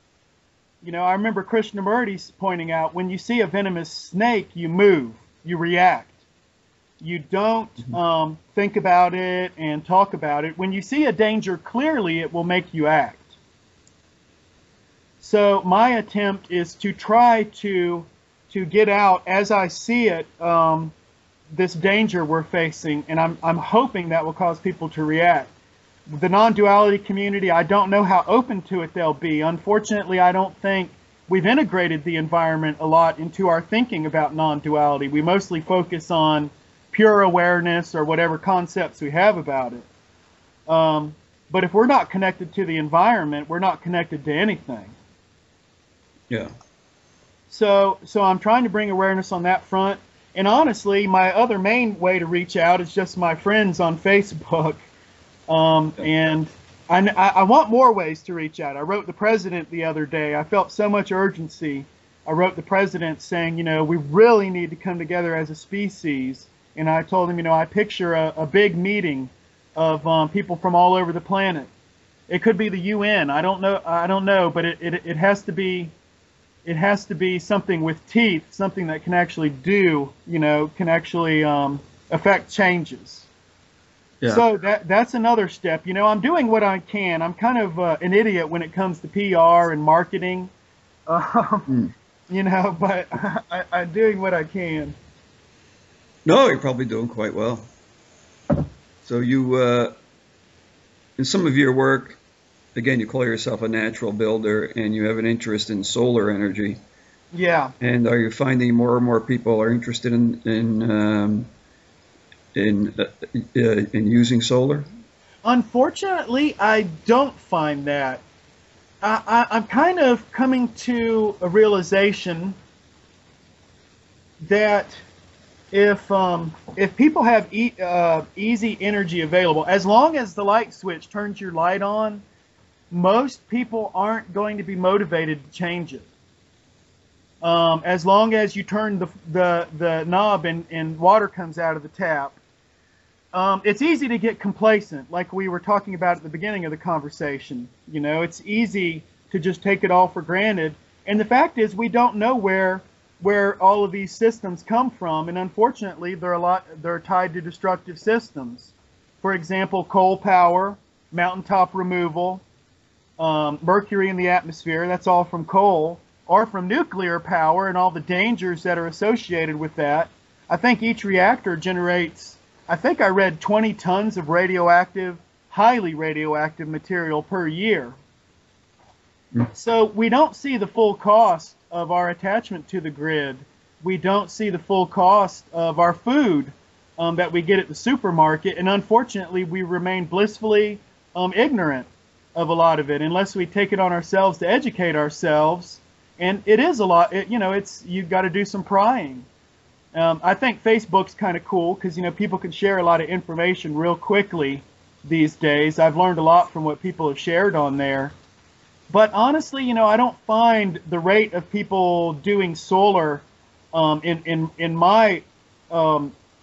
You know, I remember Krishnamurti pointing out, when you see a venomous snake, you move, you react. You don't think about it and talk about it. When you see a danger clearly, it will make you act. So my attempt is to try to get out as I see it, this danger we're facing, and I'm hoping that will cause people to react. The non-duality community, I don't know how open to it they'll be. Unfortunately, I don't think we've integrated the environment a lot into our thinking about non-duality. We mostly focus on pure awareness or whatever concepts we have about it. But if we're not connected to the environment, we're not connected to anything. Yeah. So I'm trying to bring awareness on that front. And honestly, my other main way to reach out is just my friends on Facebook. And I want more ways to reach out. I wrote the president the other day. I felt so much urgency. I wrote the president saying, you know, we really need to come together as a species. And I told him, you know, I picture a big meeting of people from all over the planet. It could be the UN. I don't know, but it has to be. It has to be something with teeth, something that can actually do, you know, can actually affect changes. Yeah. So that's another step. You know, I'm doing what I can. I'm kind of an idiot when it comes to PR and marketing, you know, but I'm doing what I can. No, you're probably doing quite well. So you, in some of your work, again, you call yourself a natural builder and you have an interest in solar energy. Yeah. And are you finding more and more people are interested in using solar? Unfortunately, I don't find that. I'm kind of coming to a realization that if people have easy energy available, as long as the light switch turns your light on, most people aren't going to be motivated to change it. As long as you turn the knob and water comes out of the tap, it's easy to get complacent, like we were talking about at the beginning of the conversation. You know, it's easy to just take it all for granted. And the fact is, we don't know where all of these systems come from, and unfortunately, they're tied to destructive systems. For example, coal power, mountaintop removal. Mercury in the atmosphere, that's all from coal, or from nuclear power and all the dangers that are associated with that. I think each reactor generates, I think I read 20 tons of radioactive, highly radioactive material per year. So we don't see the full cost of our attachment to the grid. We don't see the full cost of our food that we get at the supermarket, and unfortunately we remain blissfully ignorant of a lot of it, unless we take it on ourselves to educate ourselves. And it is a lot, you know, you've got to do some prying. I think Facebook's kind of cool because, you know, people can share a lot of information real quickly these days. I've learned a lot from what people have shared on there. But honestly, you know, I don't find the rate of people doing solar in my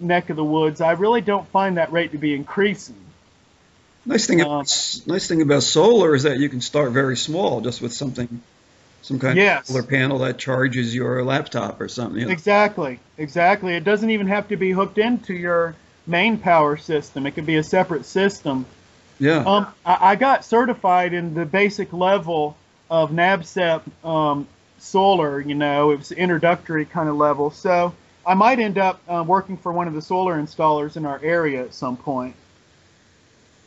neck of the woods, I really don't find that rate to be increasing. Nice thing about solar is that you can start very small, just with some kind of solar panel that charges your laptop or something. You know? Exactly. It doesn't even have to be hooked into your main power system. It could be a separate system. Yeah. I got certified in the basic level of NABCEP solar, you know, it was introductory kind of level. So I might end up working for one of the solar installers in our area at some point.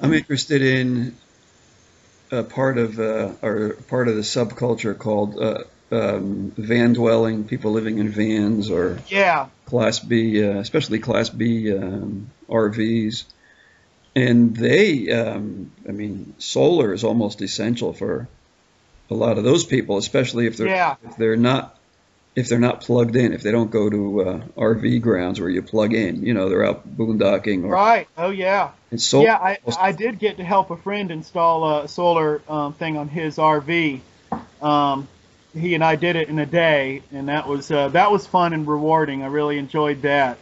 I'm interested in a part of the subculture called van dwelling, people living in vans, or Class B, especially Class B RVs. And they, I mean, solar is almost essential for a lot of those people, especially if they're if they're not plugged in, if they don't go to RV grounds where you plug in, you know, they're out boondocking. Or, And solar, I did get to help a friend install a solar thing on his RV. He and I did it in a day, and that was fun and rewarding. I really enjoyed that.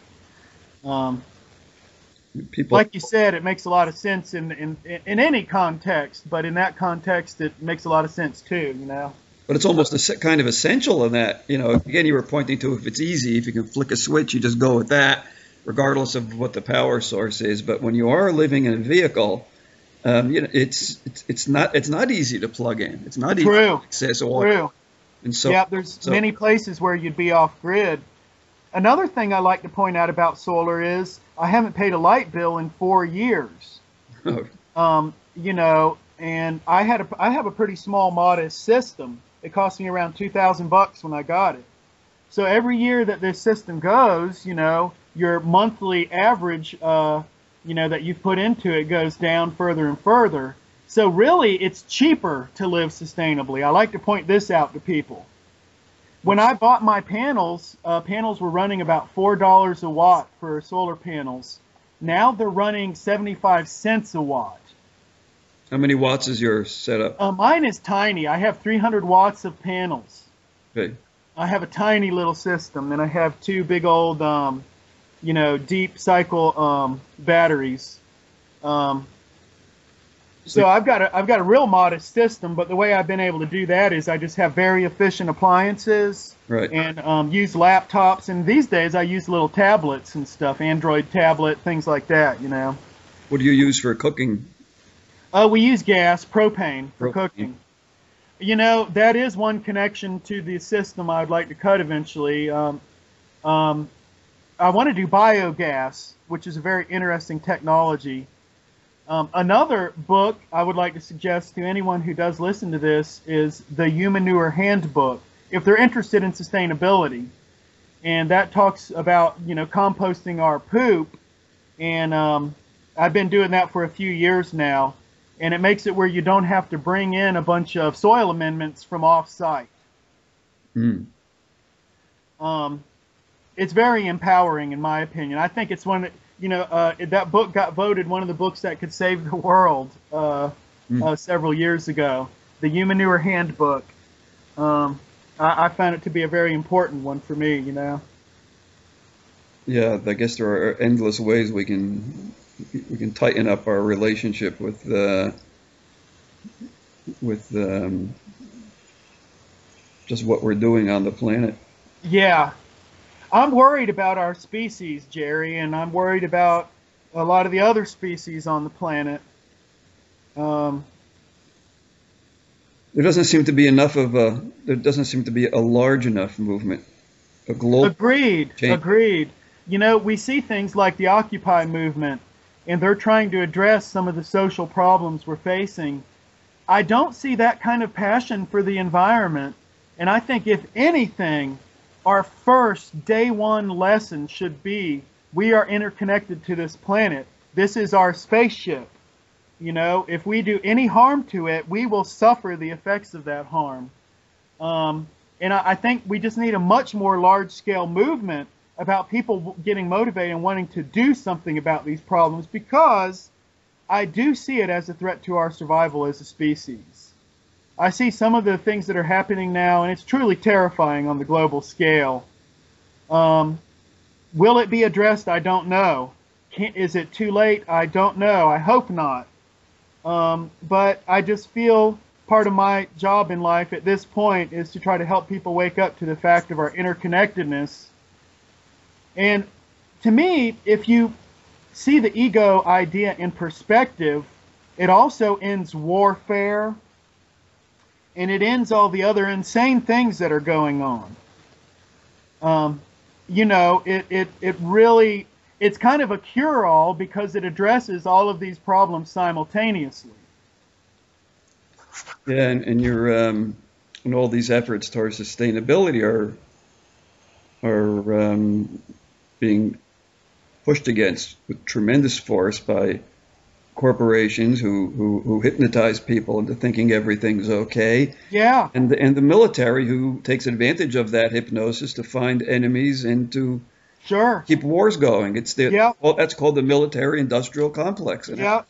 People, like you said, it makes a lot of sense in any context, but in that context, it makes a lot of sense too, you know. But it's almost a kind of essential in that, you know. Again, you were pointing to if it's easy, if you can flick a switch, you just go with that, regardless of what the power source is. But when you are living in a vehicle, you know, it's not easy to plug in. It's not easy to access water. True. And so, there's many places where you'd be off grid. Another thing I like to point out about solar is I haven't paid a light bill in 4 years. You know, and I have a pretty small, modest system. It cost me around $2,000 when I got it. So every year that this system goes, you know, your monthly average, you know, that you've put into it goes down further and further. So really, it's cheaper to live sustainably. I like to point this out to people. When I bought my panels, panels were running about $4 a watt for solar panels. Now they're running 75 cents a watt. How many watts is your setup? Mine is tiny. I have 300 watts of panels. Okay. I have a tiny little system, and I have two big old, you know, deep cycle batteries. So I've got a real modest system, but the way I've been able to do that is I just have very efficient appliances, and use laptops. And these days I use little tablets and stuff, Android tablet, things like that, you know. What do you use for cooking? We use gas, propane, for cooking. You know, that is one connection to the system I'd like to cut eventually. I want to do biogas, which is a very interesting technology. Another book I would like to suggest to anyone who does listen to this is The Humanure Handbook, if they're interested in sustainability. And that talks about, you know, composting our poop. And I've been doing that for a few years now. And it makes it where you don't have to bring in a bunch of soil amendments from off-site. It's very empowering, in my opinion. I think it's one that... You know, that book got voted one of the books that could save the world several years ago, The Humanure Handbook. I found it to be a very important one for me, you know. Yeah, I guess there are endless ways we can tighten up our relationship with just what we're doing on the planet. Yeah. I'm worried about our species, Jerry, and I'm worried about a lot of the other species on the planet. There doesn't seem to be enough of a. There doesn't seem to be a large enough movement. A global. Agreed. You know, we see things like the Occupy movement, and they're trying to address some of the social problems we're facing. I don't see that kind of passion for the environment, and I think if anything, our first day one lesson should be we are interconnected to this planet. This is our spaceship. You know, if we do any harm to it, we will suffer the effects of that harm. And I think we just need a much more large scale movement about people getting motivated and wanting to do something about these problems, because I do see it as a threat to our survival as a species. I see some of the things that are happening now, and it's truly terrifying on the global scale. Will it be addressed? I don't know. Is it too late? I don't know. I hope not. But I just feel part of my job in life at this point is to try to help people wake up to the fact of our interconnectedness. And to me, if you see the ego idea in perspective, it also ends warfare. and it ends all the other insane things that are going on. It really, it's kind of a cure-all because it addresses all of these problems simultaneously. Yeah, and your and all these efforts towards sustainability are being pushed against with tremendous force by corporations who hypnotize people into thinking everything's okay. Yeah. And the military, who takes advantage of that hypnosis to find enemies and to keep wars going. It's the that's called the military-industrial complex. Yeah,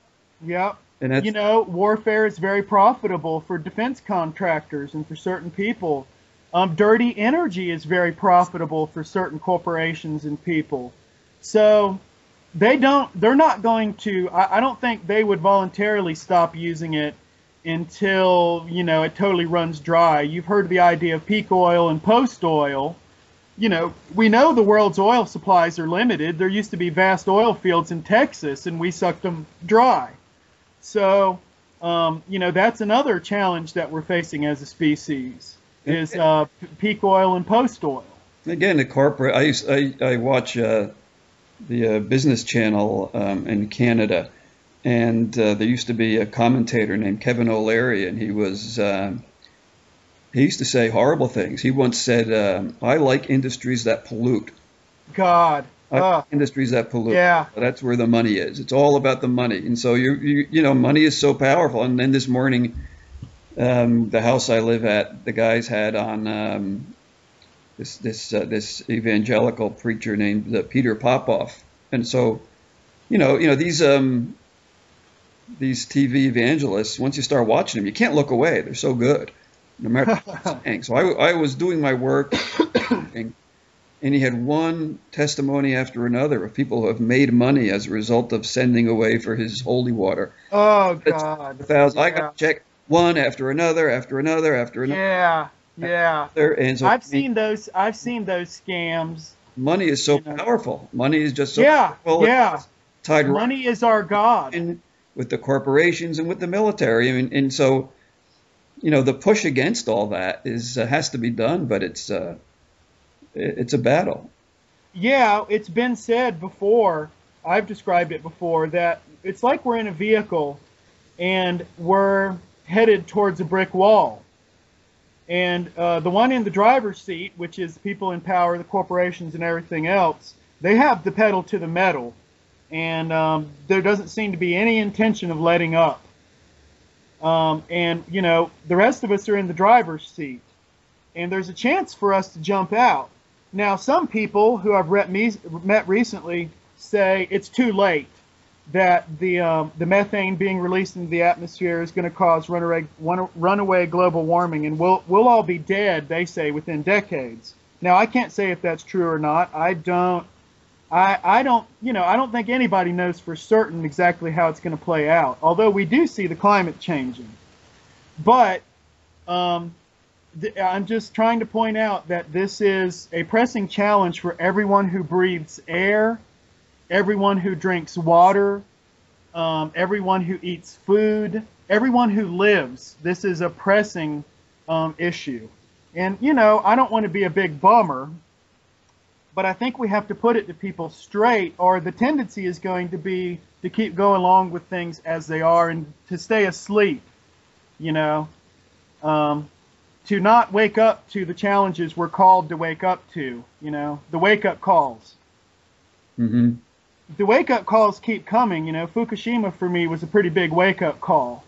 yeah. And you know, warfare is very profitable for defense contractors and for certain people. Dirty energy is very profitable for certain corporations and people. So I don't think they would voluntarily stop using it until, you know, it totally runs dry. You've heard the idea of peak oil and post oil. You know, we know the world's oil supplies are limited. There used to be vast oil fields in Texas, and we sucked them dry. So, you know, that's another challenge that we're facing as a species, is peak oil and post oil. Again, the corporate, I watch the business channel in Canada, and there used to be a commentator named Kevin O'Leary, and he used to say horrible things. He once said, "I like industries that pollute." God, industries that pollute. Yeah, that's where the money is. It's all about the money, and so you know, money is so powerful. And then this morning, the house I live at, the guys had on this evangelical preacher named Peter Popoff, and so you know these TV evangelists. Once you start watching them, you can't look away. They're so good. No matter what. So I was doing my work, and he had one testimony after another of people who have made money as a result of sending away for his holy water. Oh God! Yeah. I got to check one after another. Yeah. Yeah, and so I've seen those scams. Money is so powerful. Money is just so powerful. Yeah. Tied money is our God. And with the corporations and with the military, I mean, and so, you know, the push against all that is has to be done, but it's a battle. Yeah, it's been said before. I've described it before that it's like we're in a vehicle, and we're headed towards a brick wall. And the one in the driver's seat, which is people in power, the corporations and everything else, they have the pedal to the metal. And there doesn't seem to be any intention of letting up. And, you know, the rest of us are in the driver's seat. And there's a chance for us to jump out. Now, some people who I've met recently say it's too late, that the methane being released into the atmosphere is going to cause runaway global warming, and we'll all be dead, they say, within decades. Now, I can't say if that's true or not. I don't think anybody knows for certain exactly how it's going to play out, although we do see the climate changing. But I'm just trying to point out that this is a pressing challenge for everyone who breathes air, everyone who drinks water, everyone who eats food, everyone who lives. This is a pressing issue. And, you know, I don't want to be a big bummer, but I think we have to put it to people straight, or the tendency is going to be to keep going along with things as they are and to stay asleep, you know, to not wake up to the challenges we're called to wake up to, you know, the wake-up calls. Mm-hmm. The wake-up calls keep coming. You know, Fukushima for me was a pretty big wake-up call,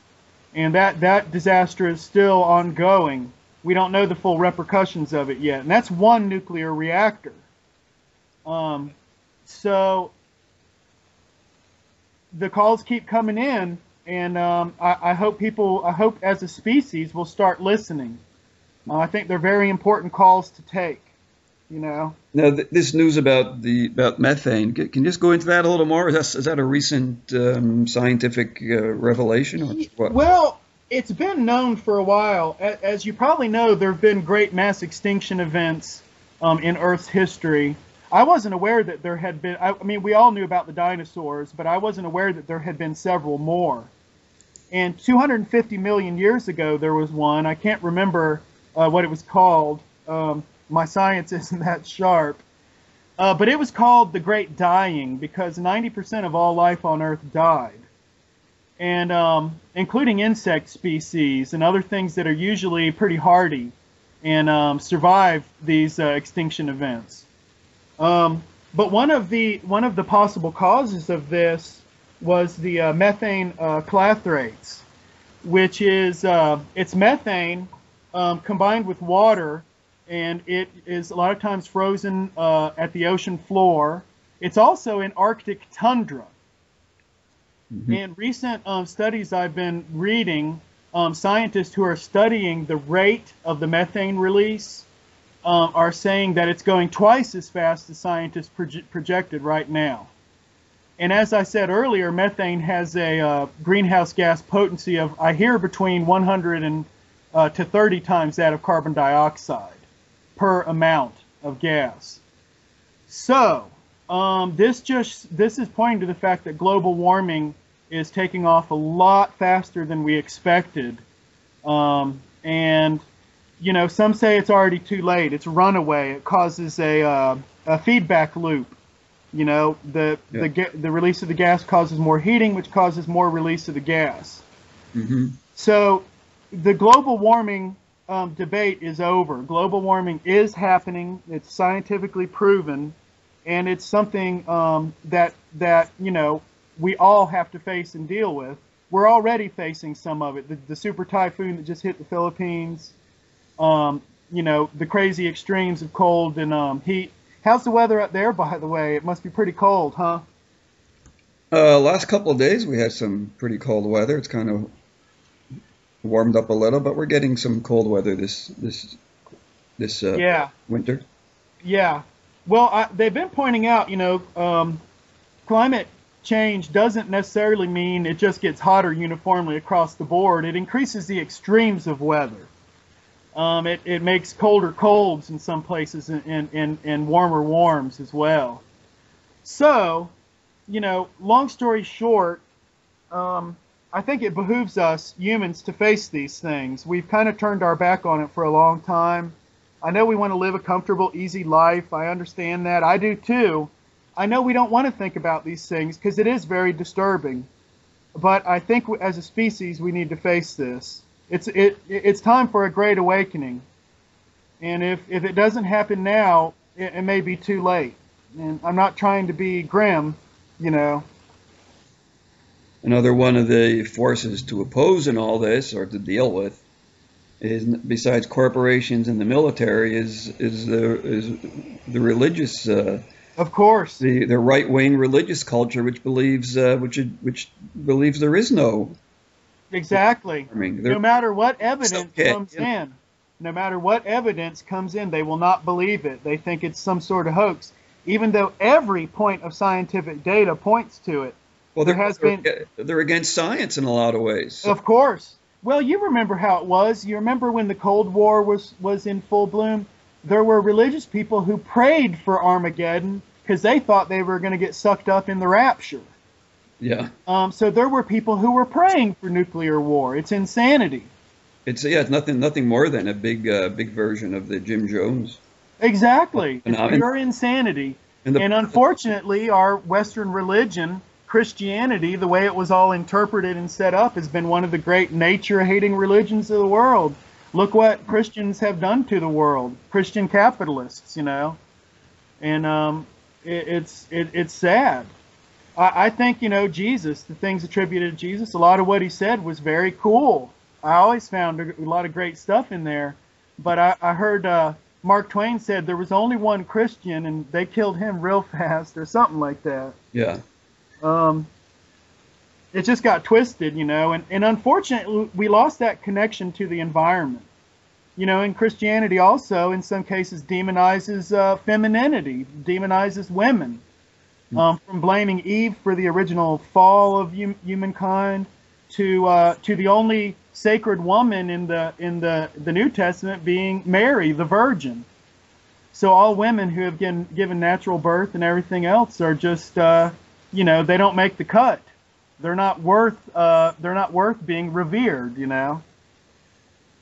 and that disaster is still ongoing. We don't know the full repercussions of it yet, and that's one nuclear reactor. So the calls keep coming in, and I hope as a species we'll start listening. I think they're very important calls to take. You know. Now, this news about methane. Can you just go into that a little more? Is that a recent scientific revelation? Or what? Well, it's been known for a while. As you probably know, there have been great mass extinction events in Earth's history. I wasn't aware that there had been. I mean, we all knew about the dinosaurs, but I wasn't aware that there had been several more. And 250 million years ago, there was one. I can't remember what it was called. My science isn't that sharp. But it was called the Great Dying because 90% of all life on Earth died, and including insect species and other things that are usually pretty hardy and survive these extinction events. But one of the possible causes of this was the methane clathrates, which is it's methane combined with water. And it is a lot of times frozen at the ocean floor. It's also in Arctic tundra. Mm-hmm. In recent studies I've been reading, scientists who are studying the rate of the methane release are saying that it's going twice as fast as scientists projected right now. And as I said earlier, methane has a greenhouse gas potency of, I hear, between 100 and to 30 times that of carbon dioxide per amount of gas. So this is pointing to the fact that global warming is taking off a lot faster than we expected. And you know, some say it's already too late. It's runaway. It causes a feedback loop. You know, the release of the gas causes more heating, which causes more release of the gas. Mm-hmm. So the global warming debate is over. Global warming is happening. It's scientifically proven, and it's something that you know, we all have to face and deal with. We're already facing some of it. The super typhoon that just hit the Philippines, you know, the crazy extremes of cold and heat. How's the weather up there, by the way? It must be pretty cold, huh? Last couple of days we had some pretty cold weather. It's kind of warmed up a little, but we're getting some cold weather this winter. Yeah. Well, they've been pointing out, you know, climate change doesn't necessarily mean it just gets hotter uniformly across the board. It increases the extremes of weather. It makes colder colds in some places and warmer warms as well. So, you know, long story short, I think it behooves us humans to face these things. We've kind of turned our back on it for a long time. I know we want to live a comfortable, easy life. I understand that. I do too. I know we don't want to think about these things because it is very disturbing. But I think as a species, we need to face this. It's time for a great awakening. And if it doesn't happen now, it may be too late. And I'm not trying to be grim, you know. Another one of the forces to oppose in all this, or to deal with, is, besides corporations and the military, is the religious. Of course. The right wing religious culture, which believes which believes there is no. Exactly. I mean, no matter what evidence comes in, they will not believe it. They think it's some sort of hoax, even though every point of scientific data points to it. Well, they're against science in a lot of ways. So. Of course. Well, you remember how it was. You remember when the Cold War was in full bloom? There were religious people who prayed for Armageddon because they thought they were going to get sucked up in the rapture. Yeah. So there were people who were praying for nuclear war. It's insanity. It's nothing more than a big version of the Jim Jones. Exactly. It's pure insanity. And unfortunately, our Western religion, Christianity, the way it was all interpreted and set up, has been one of the great nature-hating religions of the world. Look what Christians have done to the world, Christian capitalists, you know, and it's sad. I think, you know, Jesus, the things attributed to Jesus, a lot of what he said was very cool. I always found a lot of great stuff in there, but I heard Mark Twain said there was only one Christian and they killed him real fast or something like that. Yeah. It just got twisted, you know, and unfortunately we lost that connection to the environment. You know, and Christianity also in some cases demonizes femininity, demonizes women, from blaming Eve for the original fall of humankind to the only sacred woman in the New Testament being Mary, the Virgin. So all women who have given natural birth and everything else are just you know, they don't make the cut. they're not worth being revered, you know.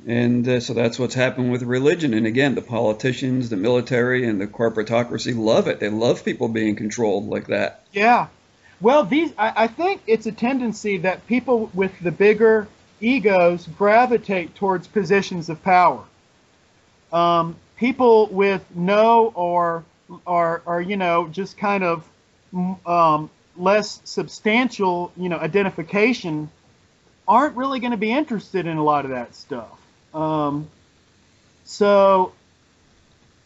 And so that's what's happened with religion. And again, the politicians, the military, and the corporatocracy love it. They love people being controlled like that. Yeah. Well, I think it's a tendency that people with the bigger egos gravitate towards positions of power. People with no or you know, just kind of less substantial, you know, identification aren't really going to be interested in a lot of that stuff. So,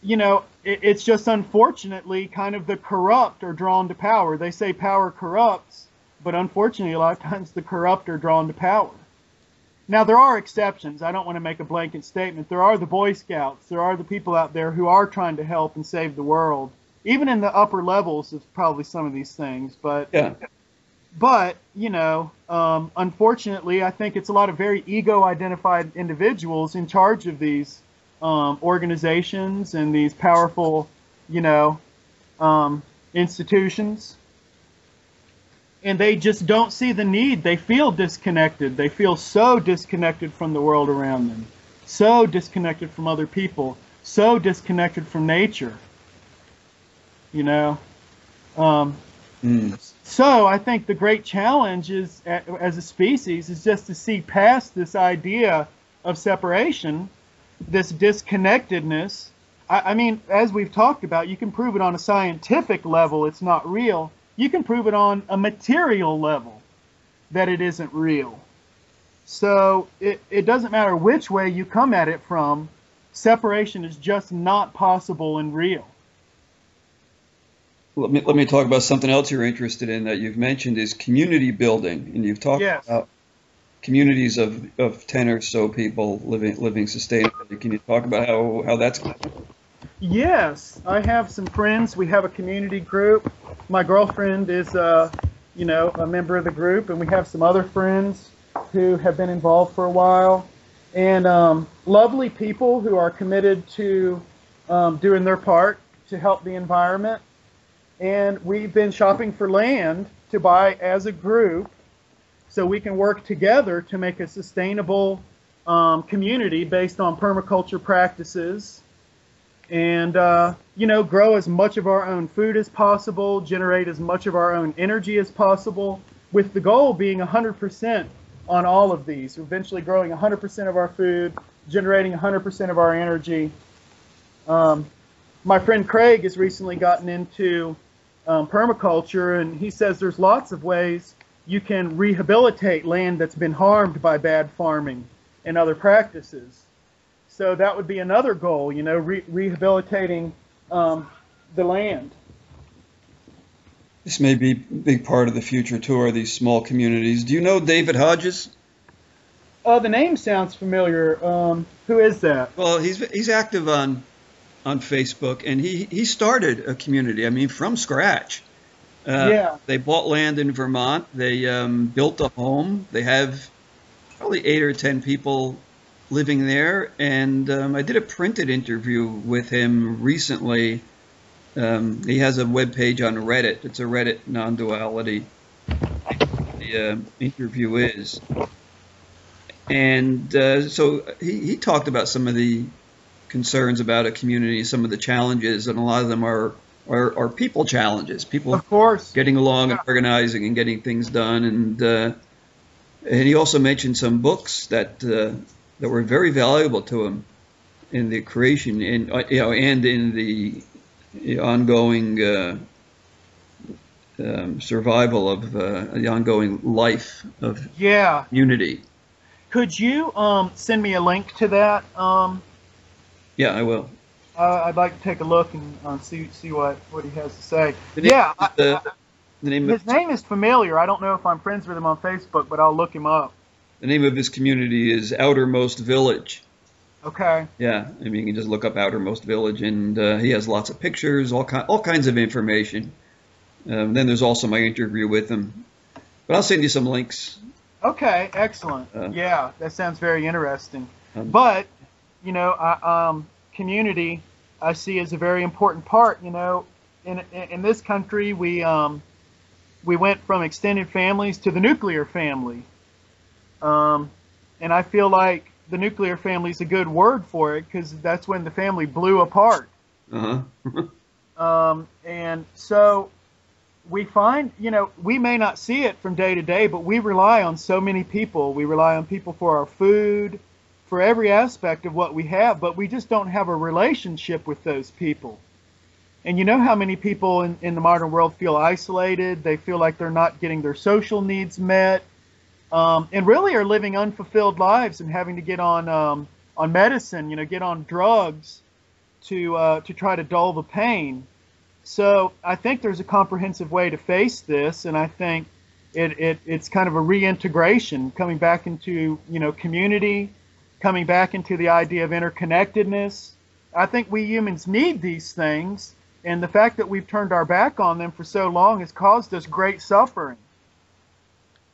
you know, it's just unfortunately kind of the corrupt are drawn to power. They say power corrupts, but unfortunately a lot of times the corrupt are drawn to power. Now, there are exceptions. I don't want to make a blanket statement. There are the Boy Scouts. There are the people out there who are trying to help and save the world. Even in the upper levels of probably some of these things, but... Yeah. But, you know, unfortunately, I think it's a lot of very ego-identified individuals in charge of these organizations and these powerful, you know, institutions. And they just don't see the need. They feel disconnected. They feel so disconnected from the world around them, so disconnected from other people, so disconnected from nature, you know. So I think the great challenge is, as a species, is just to see past this idea of separation, this disconnectedness. I mean, as we've talked about, you can prove it on a scientific level, it's not real. You can prove it on a material level that it isn't real. So it doesn't matter which way you come at it from, separation is just not possible and real. Let me talk about something else you're interested in that you've mentioned is community building, and you've talked about communities of 10 or so people living sustainably. Can you talk about how that's going? Yes, I have some friends. We have a community group. My girlfriend is, you know, a member of the group, and we have some other friends who have been involved for a while, and lovely people who are committed to doing their part to help the environment. And we've been shopping for land to buy as a group so we can work together to make a sustainable community based on permaculture practices and, you know, grow as much of our own food as possible, generate as much of our own energy as possible, with the goal being 100% on all of these, eventually growing 100% of our food, generating 100% of our energy. My friend Craig has recently gotten into permaculture, and he says there's lots of ways you can rehabilitate land that's been harmed by bad farming and other practices. So that would be another goal, you know, rehabilitating the land. This may be a big part of the future too, are these small communities. Do you know David Hodges? The name sounds familiar. Who is that? Well, he's active on Facebook, and he started a community, I mean, from scratch. Yeah. They bought land in Vermont, they built a home, they have probably 8 or 10 people living there, and I did a printed interview with him recently. He has a webpage on Reddit, it's a Reddit non-duality, the interview is. And so he talked about some of the concerns about a community, some of the challenges, and a lot of them are people challenges. People, of course, getting along and organizing and getting things done. And he also mentioned some books that were very valuable to him in the creation and in the ongoing survival of the ongoing life of community. Could you send me a link to that? Yeah, I will. I'd like to take a look and see what he has to say. His name is familiar. I don't know if I'm friends with him on Facebook, but I'll look him up. The name of his community is Outermost Village. Okay. Yeah, I mean, you can just look up Outermost Village, and he has lots of pictures, all kinds of information. Then there's also my interview with him. But I'll send you some links. Okay, excellent. Yeah, that sounds very interesting. But... you know, community I see as a very important part. You know, in this country, we we went from extended families to the nuclear family. And I feel like the nuclear family is a good word for it, because that's when the family blew apart. And so we find, you know, we may not see it from day to day, but we rely on so many people. We rely on people for our food, for every aspect of what we have, but we just don't have a relationship with those people. And you know how many people in the modern world feel isolated. They feel like they're not getting their social needs met, and really are living unfulfilled lives and having to get on medicine, you know, get on drugs to try to dull the pain. So I think there's a comprehensive way to face this, and I think it's kind of a reintegration, coming back into, you know, community, coming back into the idea of interconnectedness. I think we humans need these things. And the fact that we've turned our back on them for so long has caused us great suffering.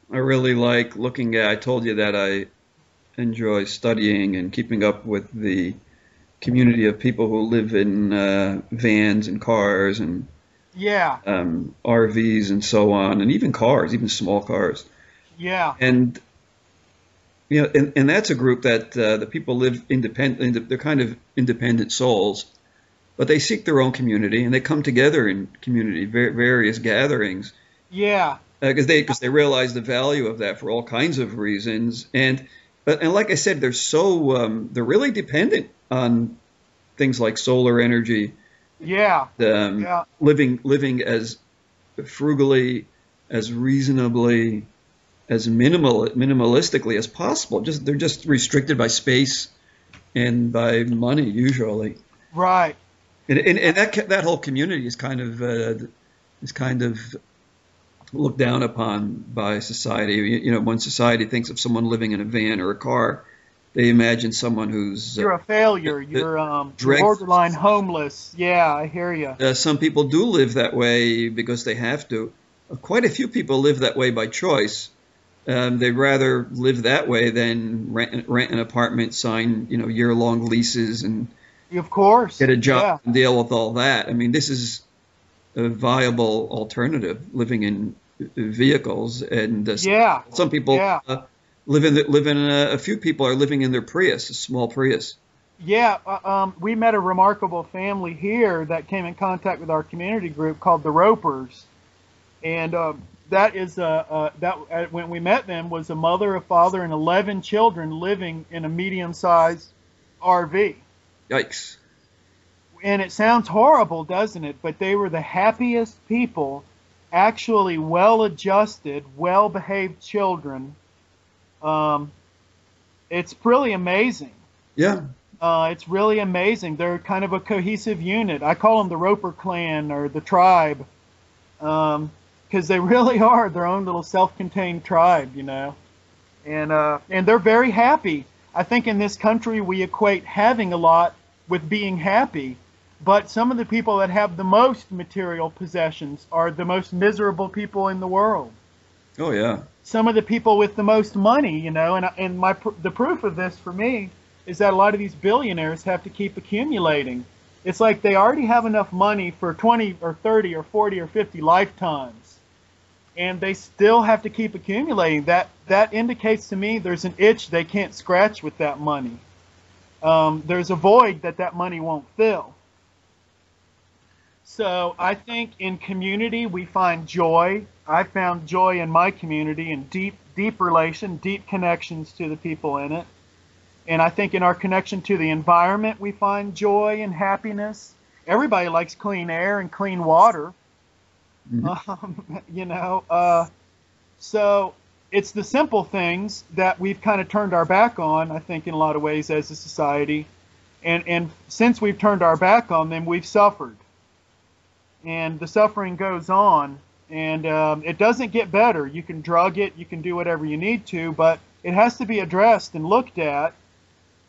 I really like looking at, I told you that I enjoy studying and keeping up with the community of people who live in vans and cars and RVs and so on, and even cars, even small cars. Yeah. And, you know, and that's a group that the people live independent, they're kind of independent souls. But they seek their own community, and they come together in community, various gatherings. Yeah, because they realize the value of that for all kinds of reasons. And like I said, they're so they're really dependent on things like solar energy. Yeah. Yeah. Living as frugally, as reasonably, as minimalistically as possible. They're just restricted by space and by money usually. Right. And that whole community is kind of looked down upon by society. You know, when society thinks of someone living in a van or a car, they imagine someone who's you're a failure, you're borderline homeless. Yeah, I hear you. Some people do live that way because they have to. Quite a few people live that way by choice. They'd rather live that way than rent an apartment, sign, you know, year-long leases and. Of course. Get a job and deal with all that. I mean, this is a viable alternative, living in vehicles. And some people a few people are living in their Prius, a small Prius. Yeah. We met a remarkable family here that came in contact with our community group called the Ropers. And when we met them, was a mother, a father, and 11 children living in a medium-sized RV. Yikes. And it sounds horrible, doesn't it? But they were the happiest people, actually well-adjusted, well-behaved children. It's really amazing. Yeah. It's really amazing. They're kind of a cohesive unit. I call them the Roper clan or the tribe, because they really are their own little self-contained tribe, you know. And they're very happy. I think in this country we equate having a lot with being happy, but some of the people that have the most material possessions are the most miserable people in the world. Oh yeah. Some of the people with the most money, you know, and the proof of this for me is that a lot of these billionaires have to keep accumulating. It's like they already have enough money for 20 or 30 or 40 or 50 lifetimes, and they still have to keep accumulating. That indicates to me there's an itch they can't scratch with that money. There's a void that money won't fill. So I think in community we find joy. I found joy in my community and deep relation, deep connections to the people in it. And I think in our connection to the environment we find joy and happiness. Everybody likes clean air and clean water. Mm-hmm. You know, so it's the simple things that we've kind of turned our back on, I think, in a lot of ways as a society. And since we've turned our back on them, we've suffered. And the suffering goes on. And it doesn't get better. You can drug it. You can do whatever you need to. But it has to be addressed and looked at.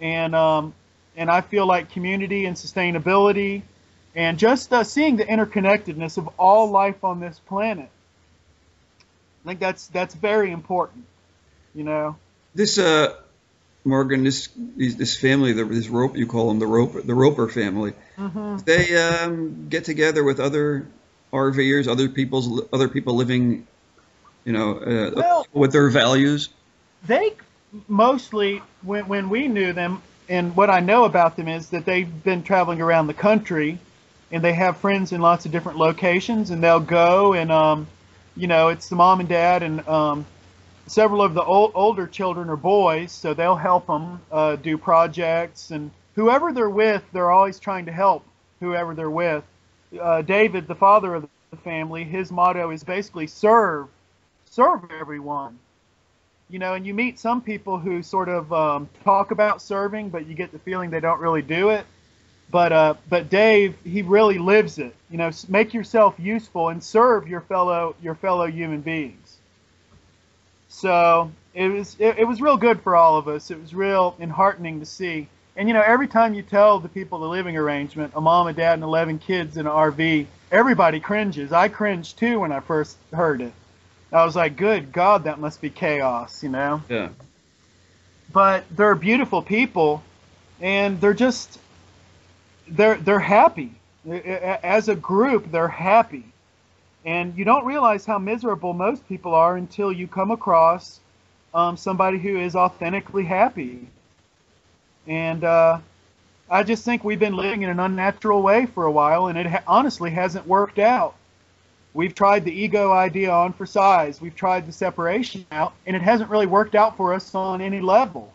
And I feel like community and sustainability and just seeing the interconnectedness of all life on this planet, I think that's very important, you know. This Morgan, this family, this rope, you call them the Roper family. Mm-hmm. They get together with other RVers, other people living, you know, with their values? They mostly, when we knew them, and what I know about them is that they've been traveling around the country, and they have friends in lots of different locations, and they'll go and, you know, it's the mom and dad, and several of the older children are boys, so they'll help them do projects, and whoever they're with, they're always trying to help whoever they're with. David, the father of the family, his motto is basically serve everyone. You know, and you meet some people who sort of talk about serving, but you get the feeling they don't really do it. But Dave, he really lives it. You know, make yourself useful and serve your fellow human beings. So it was real good for all of us. It was real enheartening to see. And you know, every time you tell the people the living arrangement, a mom, a dad, and 11 kids in an RV, everybody cringes. I cringed too when I first heard it. I was like, good God, that must be chaos, you know? Yeah. But they're beautiful people, and they're just, they're happy. As a group, they're happy. And you don't realize how miserable most people are until you come across somebody who is authentically happy. And I just think we've been living in an unnatural way for a while, and it honestly hasn't worked out. We've tried the ego idea on for size. We've tried the separation out, and it hasn't really worked out for us on any level,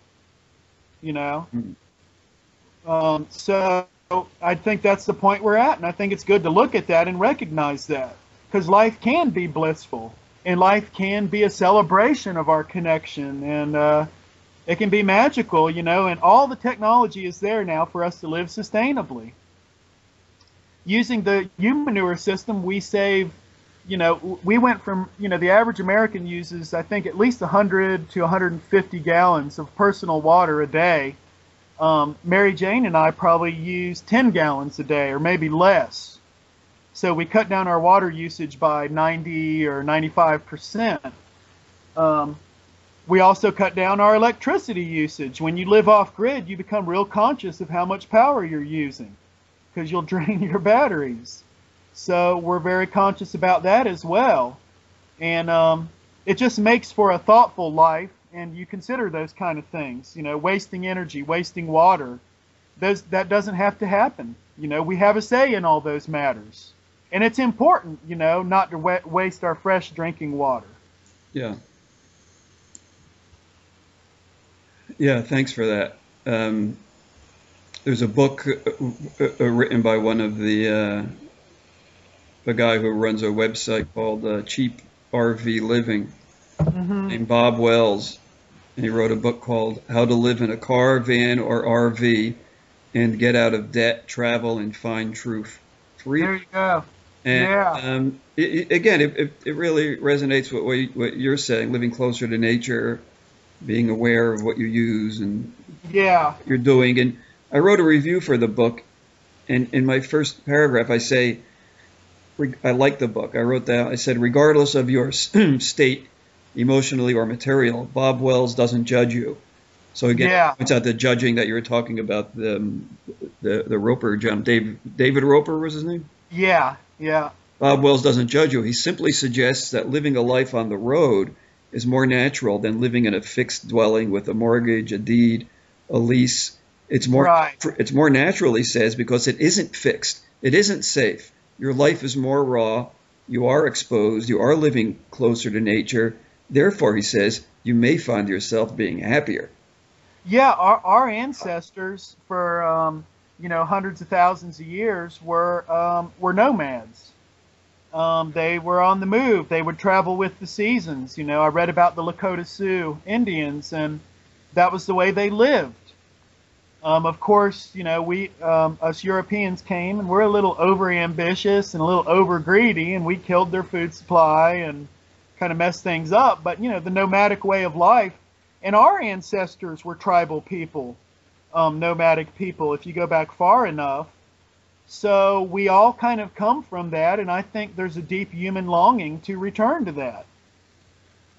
you know? Mm-hmm. So I think that's the point we're at, and I think it's good to look at that and recognize that, because life can be blissful, and life can be a celebration of our connection, and it can be magical, you know, and all the technology is there now for us to live sustainably. Using the Humanure system, we save, you know, we went from, you know, the average American uses, I think, at least 100 to 150 gallons of personal water a day. Mary Jane and I probably use 10 gallons a day or maybe less. So we cut down our water usage by 90 or 95%. We also cut down our electricity usage. When you live off grid, you become real conscious of how much power you're using, because you'll drain your batteries. So we're very conscious about that as well. And it just makes for a thoughtful life, and you consider those kind of things, you know, wasting energy, wasting water. That doesn't have to happen. You know, we have a say in all those matters. And it's important, you know, not to waste our fresh drinking water. Yeah. Yeah, thanks for that. There's a book written by one of the guy who runs a website called Cheap RV Living, mm-hmm, named Bob Wells, and he wrote a book called How to Live in a Car, Van, or RV and Get Out of Debt, Travel, and Find Truth. There you go. And, yeah. It really resonates with what you're saying, living closer to nature, being aware of what you use and what you're doing. And I wrote a review for the book, and in my first paragraph I say, I like the book. I wrote that, I said, regardless of your state, emotionally or material, Bob Wells doesn't judge you. So again, it points out the judging that you were talking about, the Roper jump. David Roper was his name? Yeah, yeah. Bob Wells doesn't judge you. He simply suggests that living a life on the road is more natural than living in a fixed dwelling with a mortgage, a deed, a lease. It's more natural, he says, because it isn't fixed. It isn't safe. Your life is more raw. You are exposed. You are living closer to nature. Therefore, he says, you may find yourself being happier. Yeah, our ancestors for you know, hundreds of thousands of years were nomads. They were on the move. They would travel with the seasons. You know, I read about the Lakota Sioux Indians, and that was the way they lived. Of course, you know, we, us Europeans came, and we're a little overambitious and a little over greedy, and we killed their food supply and kind of messed things up. But, you know, the nomadic way of life, and our ancestors were tribal people, nomadic people, if you go back far enough. So we all kind of come from that, and I think there's a deep human longing to return to that.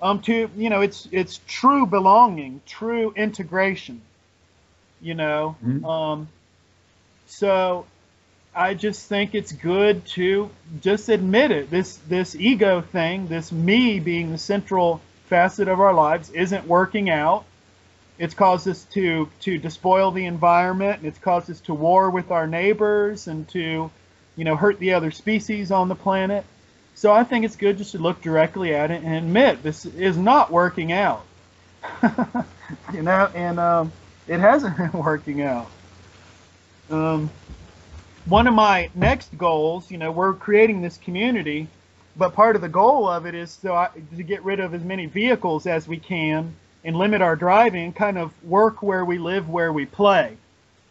To, you know, it's true belonging, true integration, you know. Mm-hmm. So I just think it's good to just admit it. This ego thing, this me being the central facet of our lives, isn't working out. It's caused us to despoil the environment, and it's caused us to war with our neighbors and to, you know, hurt the other species on the planet. So I think it's good just to look directly at it and admit this is not working out. You know, and it hasn't been working out. One of my next goals, you know, we're creating this community, but part of the goal of it is to get rid of as many vehicles as we can and limit our driving, kind of work where we live, where we play.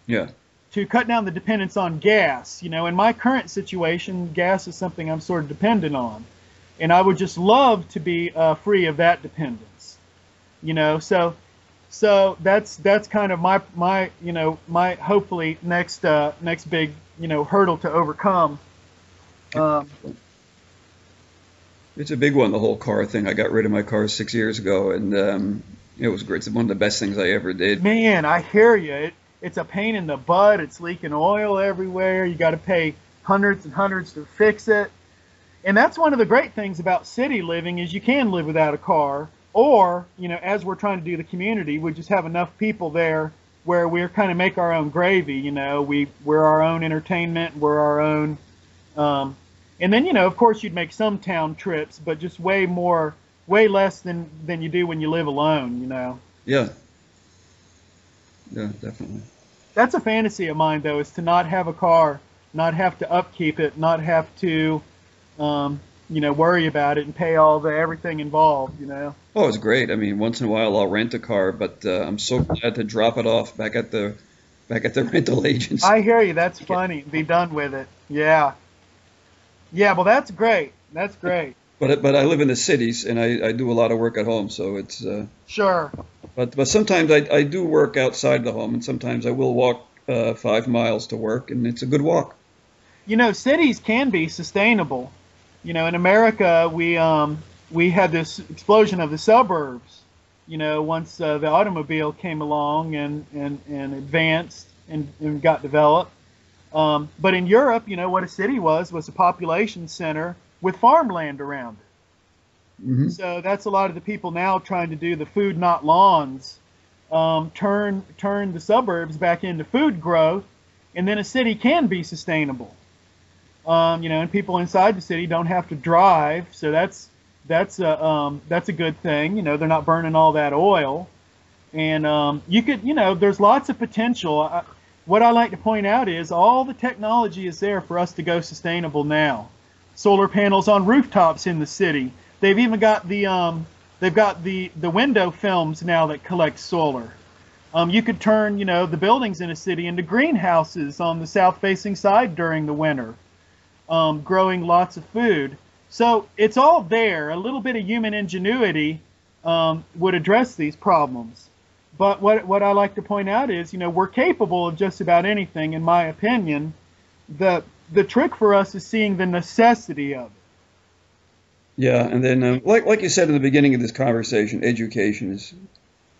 Yeah. To cut down the dependence on gas. You know, in my current situation, gas is something I'm sort of dependent on. And I would just love to be free of that dependence. You know, so that's kind of my you know, my hopefully next big, you know, hurdle to overcome. It's a big one, the whole car thing. I got rid of my car 6 years ago, and it was great. It's one of the best things I ever did. Man, I hear you. It's a pain in the butt. It's leaking oil everywhere. You got to pay hundreds and hundreds to fix it. And that's one of the great things about city living is you can live without a car. Or, you know, as we're trying to do the community, we just have enough people there where we're kind of make our own gravy. You know, we're our own entertainment. We're our own... And then, you know, of course, you'd make some town trips, but just way less than you do when you live alone, you know. Yeah. Yeah, definitely. That's a fantasy of mine, though, is to not have a car, not have to upkeep it, not have to, you know, worry about it and pay all the everything involved, you know. Oh, it's great. I mean, once in a while I'll rent a car, but I'm so glad to drop it off back at the rental agency. I hear you. That's funny. Be done with it. Yeah. Yeah, well, that's great. That's great. But I live in the cities, and I do a lot of work at home, so it's sure. But sometimes I do work outside the home, and sometimes I will walk 5 miles to work, and it's a good walk. You know, cities can be sustainable. You know, in America, we had this explosion of the suburbs. You know, once the automobile came along and advanced and got developed. But in Europe, you know, what a city was a population center with farmland around it. Mm-hmm. So that's a lot of the people now trying to do the food not lawns, turn the suburbs back into food growth, and then a city can be sustainable. You know, and people inside the city don't have to drive, so that's a good thing. You know, they're not burning all that oil, and you could, you know, there's lots of potential. What I like to point out is all the technology is there for us to go sustainable now. Solar panels on rooftops in the city. They've even got the window films now that collect solar. You could turn, you know, the buildings in a city into greenhouses on the south-facing side during the winter, growing lots of food. So it's all there. A little bit of human ingenuity would address these problems. But what I like to point out is, you know, we're capable of just about anything, in my opinion. The trick for us is seeing the necessity of it. Yeah, and then like you said in the beginning of this conversation, education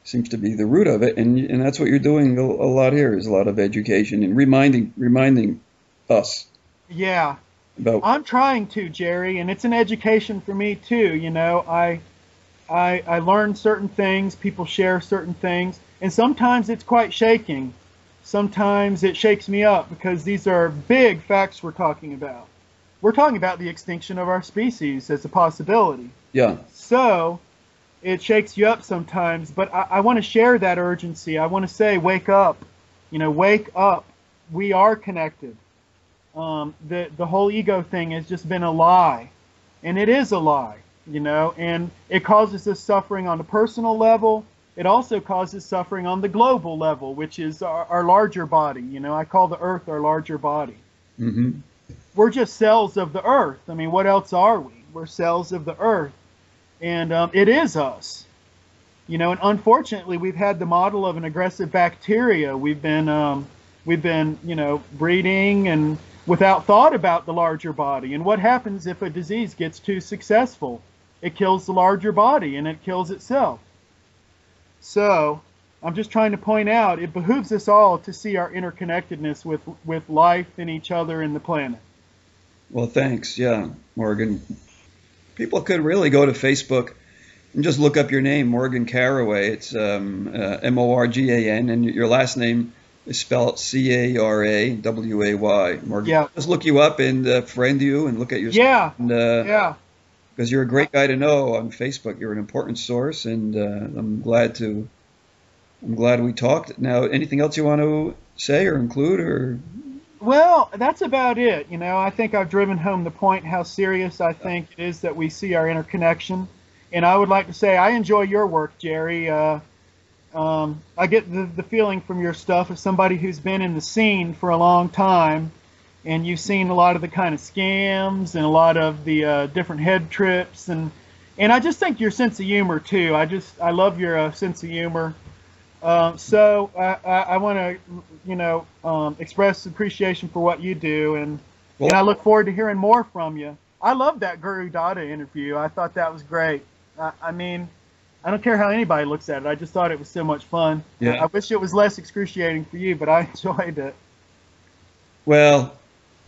seems to be the root of it, and that's what you're doing a lot here is a lot of education and reminding us. Yeah, I'm trying to, Jerry, and it's an education for me too. You know, I learn certain things, people share certain things, and sometimes it's quite shaking. Sometimes it shakes me up because these are big facts we're talking about. We're talking about the extinction of our species as a possibility. Yeah. So it shakes you up sometimes, but I want to share that urgency. I want to say, wake up, you know, wake up. We are connected. The whole ego thing has just been a lie, and it is a lie. You know, and it causes us suffering on a personal level. It also causes suffering on the global level, which is our larger body. You know, I call the earth our larger body. Mm-hmm. We're just cells of the earth. I mean, what else are we? We're cells of the earth. And it is us. You know, and unfortunately, we've had the model of an aggressive bacteria. We've been, you know, breeding and without thought about the larger body. And what happens if a disease gets too successful? It kills the larger body, and it kills itself. So I'm just trying to point out it behooves us all to see our interconnectedness with life and each other and the planet. Well, thanks. Yeah, Morgan. People could really go to Facebook and just look up your name, Morgan Caraway. It's M-O-R-G-A-N, and your last name is spelled C-A-R-A-W-A-Y. Morgan, yeah. Just look you up and friend you and look at your stuff. And, yeah. Because you're a great guy to know on Facebook. You're an important source, and I'm glad we talked. Now, anything else you want to say or include, or? Well, that's about it. You know, I think I've driven home the point how serious I think it is that we see our interconnection. And I would like to say I enjoy your work, Jerry. I get the feeling from your stuff as somebody who's been in the scene for a long time, and you've seen a lot of the kind of scams and a lot of the different head trips, and I just think your sense of humor too. I love your sense of humor. So I want to, you know, express appreciation for what you do, and I look forward to hearing more from you. I love that Guru Dada interview. I thought that was great. I mean, I don't care how anybody looks at it. I just thought it was so much fun. Yeah. I wish it was less excruciating for you, but I enjoyed it. Well,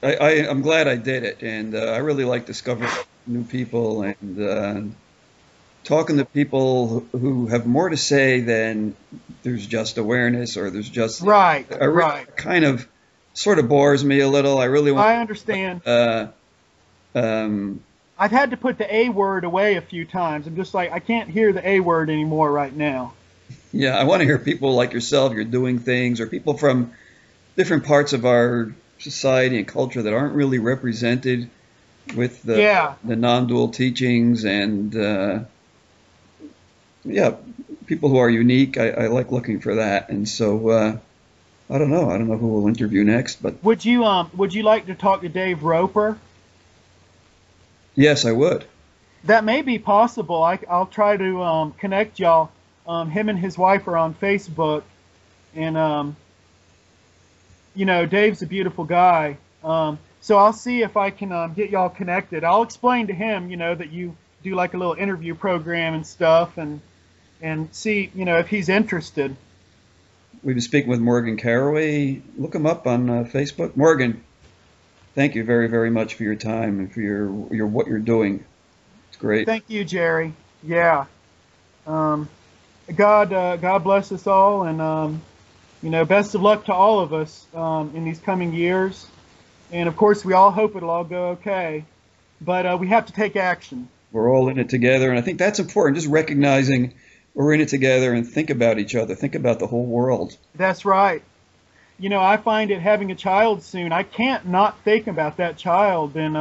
I'm glad I did it, and I really like discovering new people and talking to people who have more to say than there's just awareness or there's just kind of sort of bores me a little. I really want. I understand. I've had to put the A word away a few times. I'm just like, I can't hear the A word anymore right now. Yeah, I want to hear people like yourself. You're doing things, or people from different parts of our society and culture that aren't really represented with the non-dual teachings and. Yeah, people who are unique. I like looking for that, and so I don't know. I don't know who we'll interview next, but would you like to talk to Dave Roper? Yes, I would. That may be possible. I'll try to connect y'all. Him and his wife are on Facebook, and you know, Dave's a beautiful guy. So I'll see if I can get y'all connected. I'll explain to him, you know, that you do like a little interview program and stuff, and see, you know, if he's interested. We've been speaking with Morgan Caraway. Look him up on Facebook. Morgan, thank you very, very much for your time and for your what you're doing. It's great. Thank you, Jerry. Yeah. God bless us all, and you know, best of luck to all of us in these coming years. And of course, we all hope it'll all go okay, but we have to take action. We're all in it together, and I think that's important, just recognizing we're in it together and think about each other, think about the whole world. That's right. You know, I find it having a child soon, I can't not think about that child, and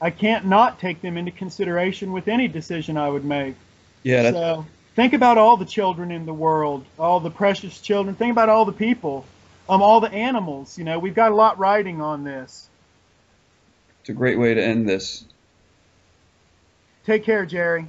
I can't not take them into consideration with any decision I would make. Yeah. So think about all the children in the world, all the precious children, think about all the people, all the animals. You know, we've got a lot riding on this. It's a great way to end this. Take care, Jerry.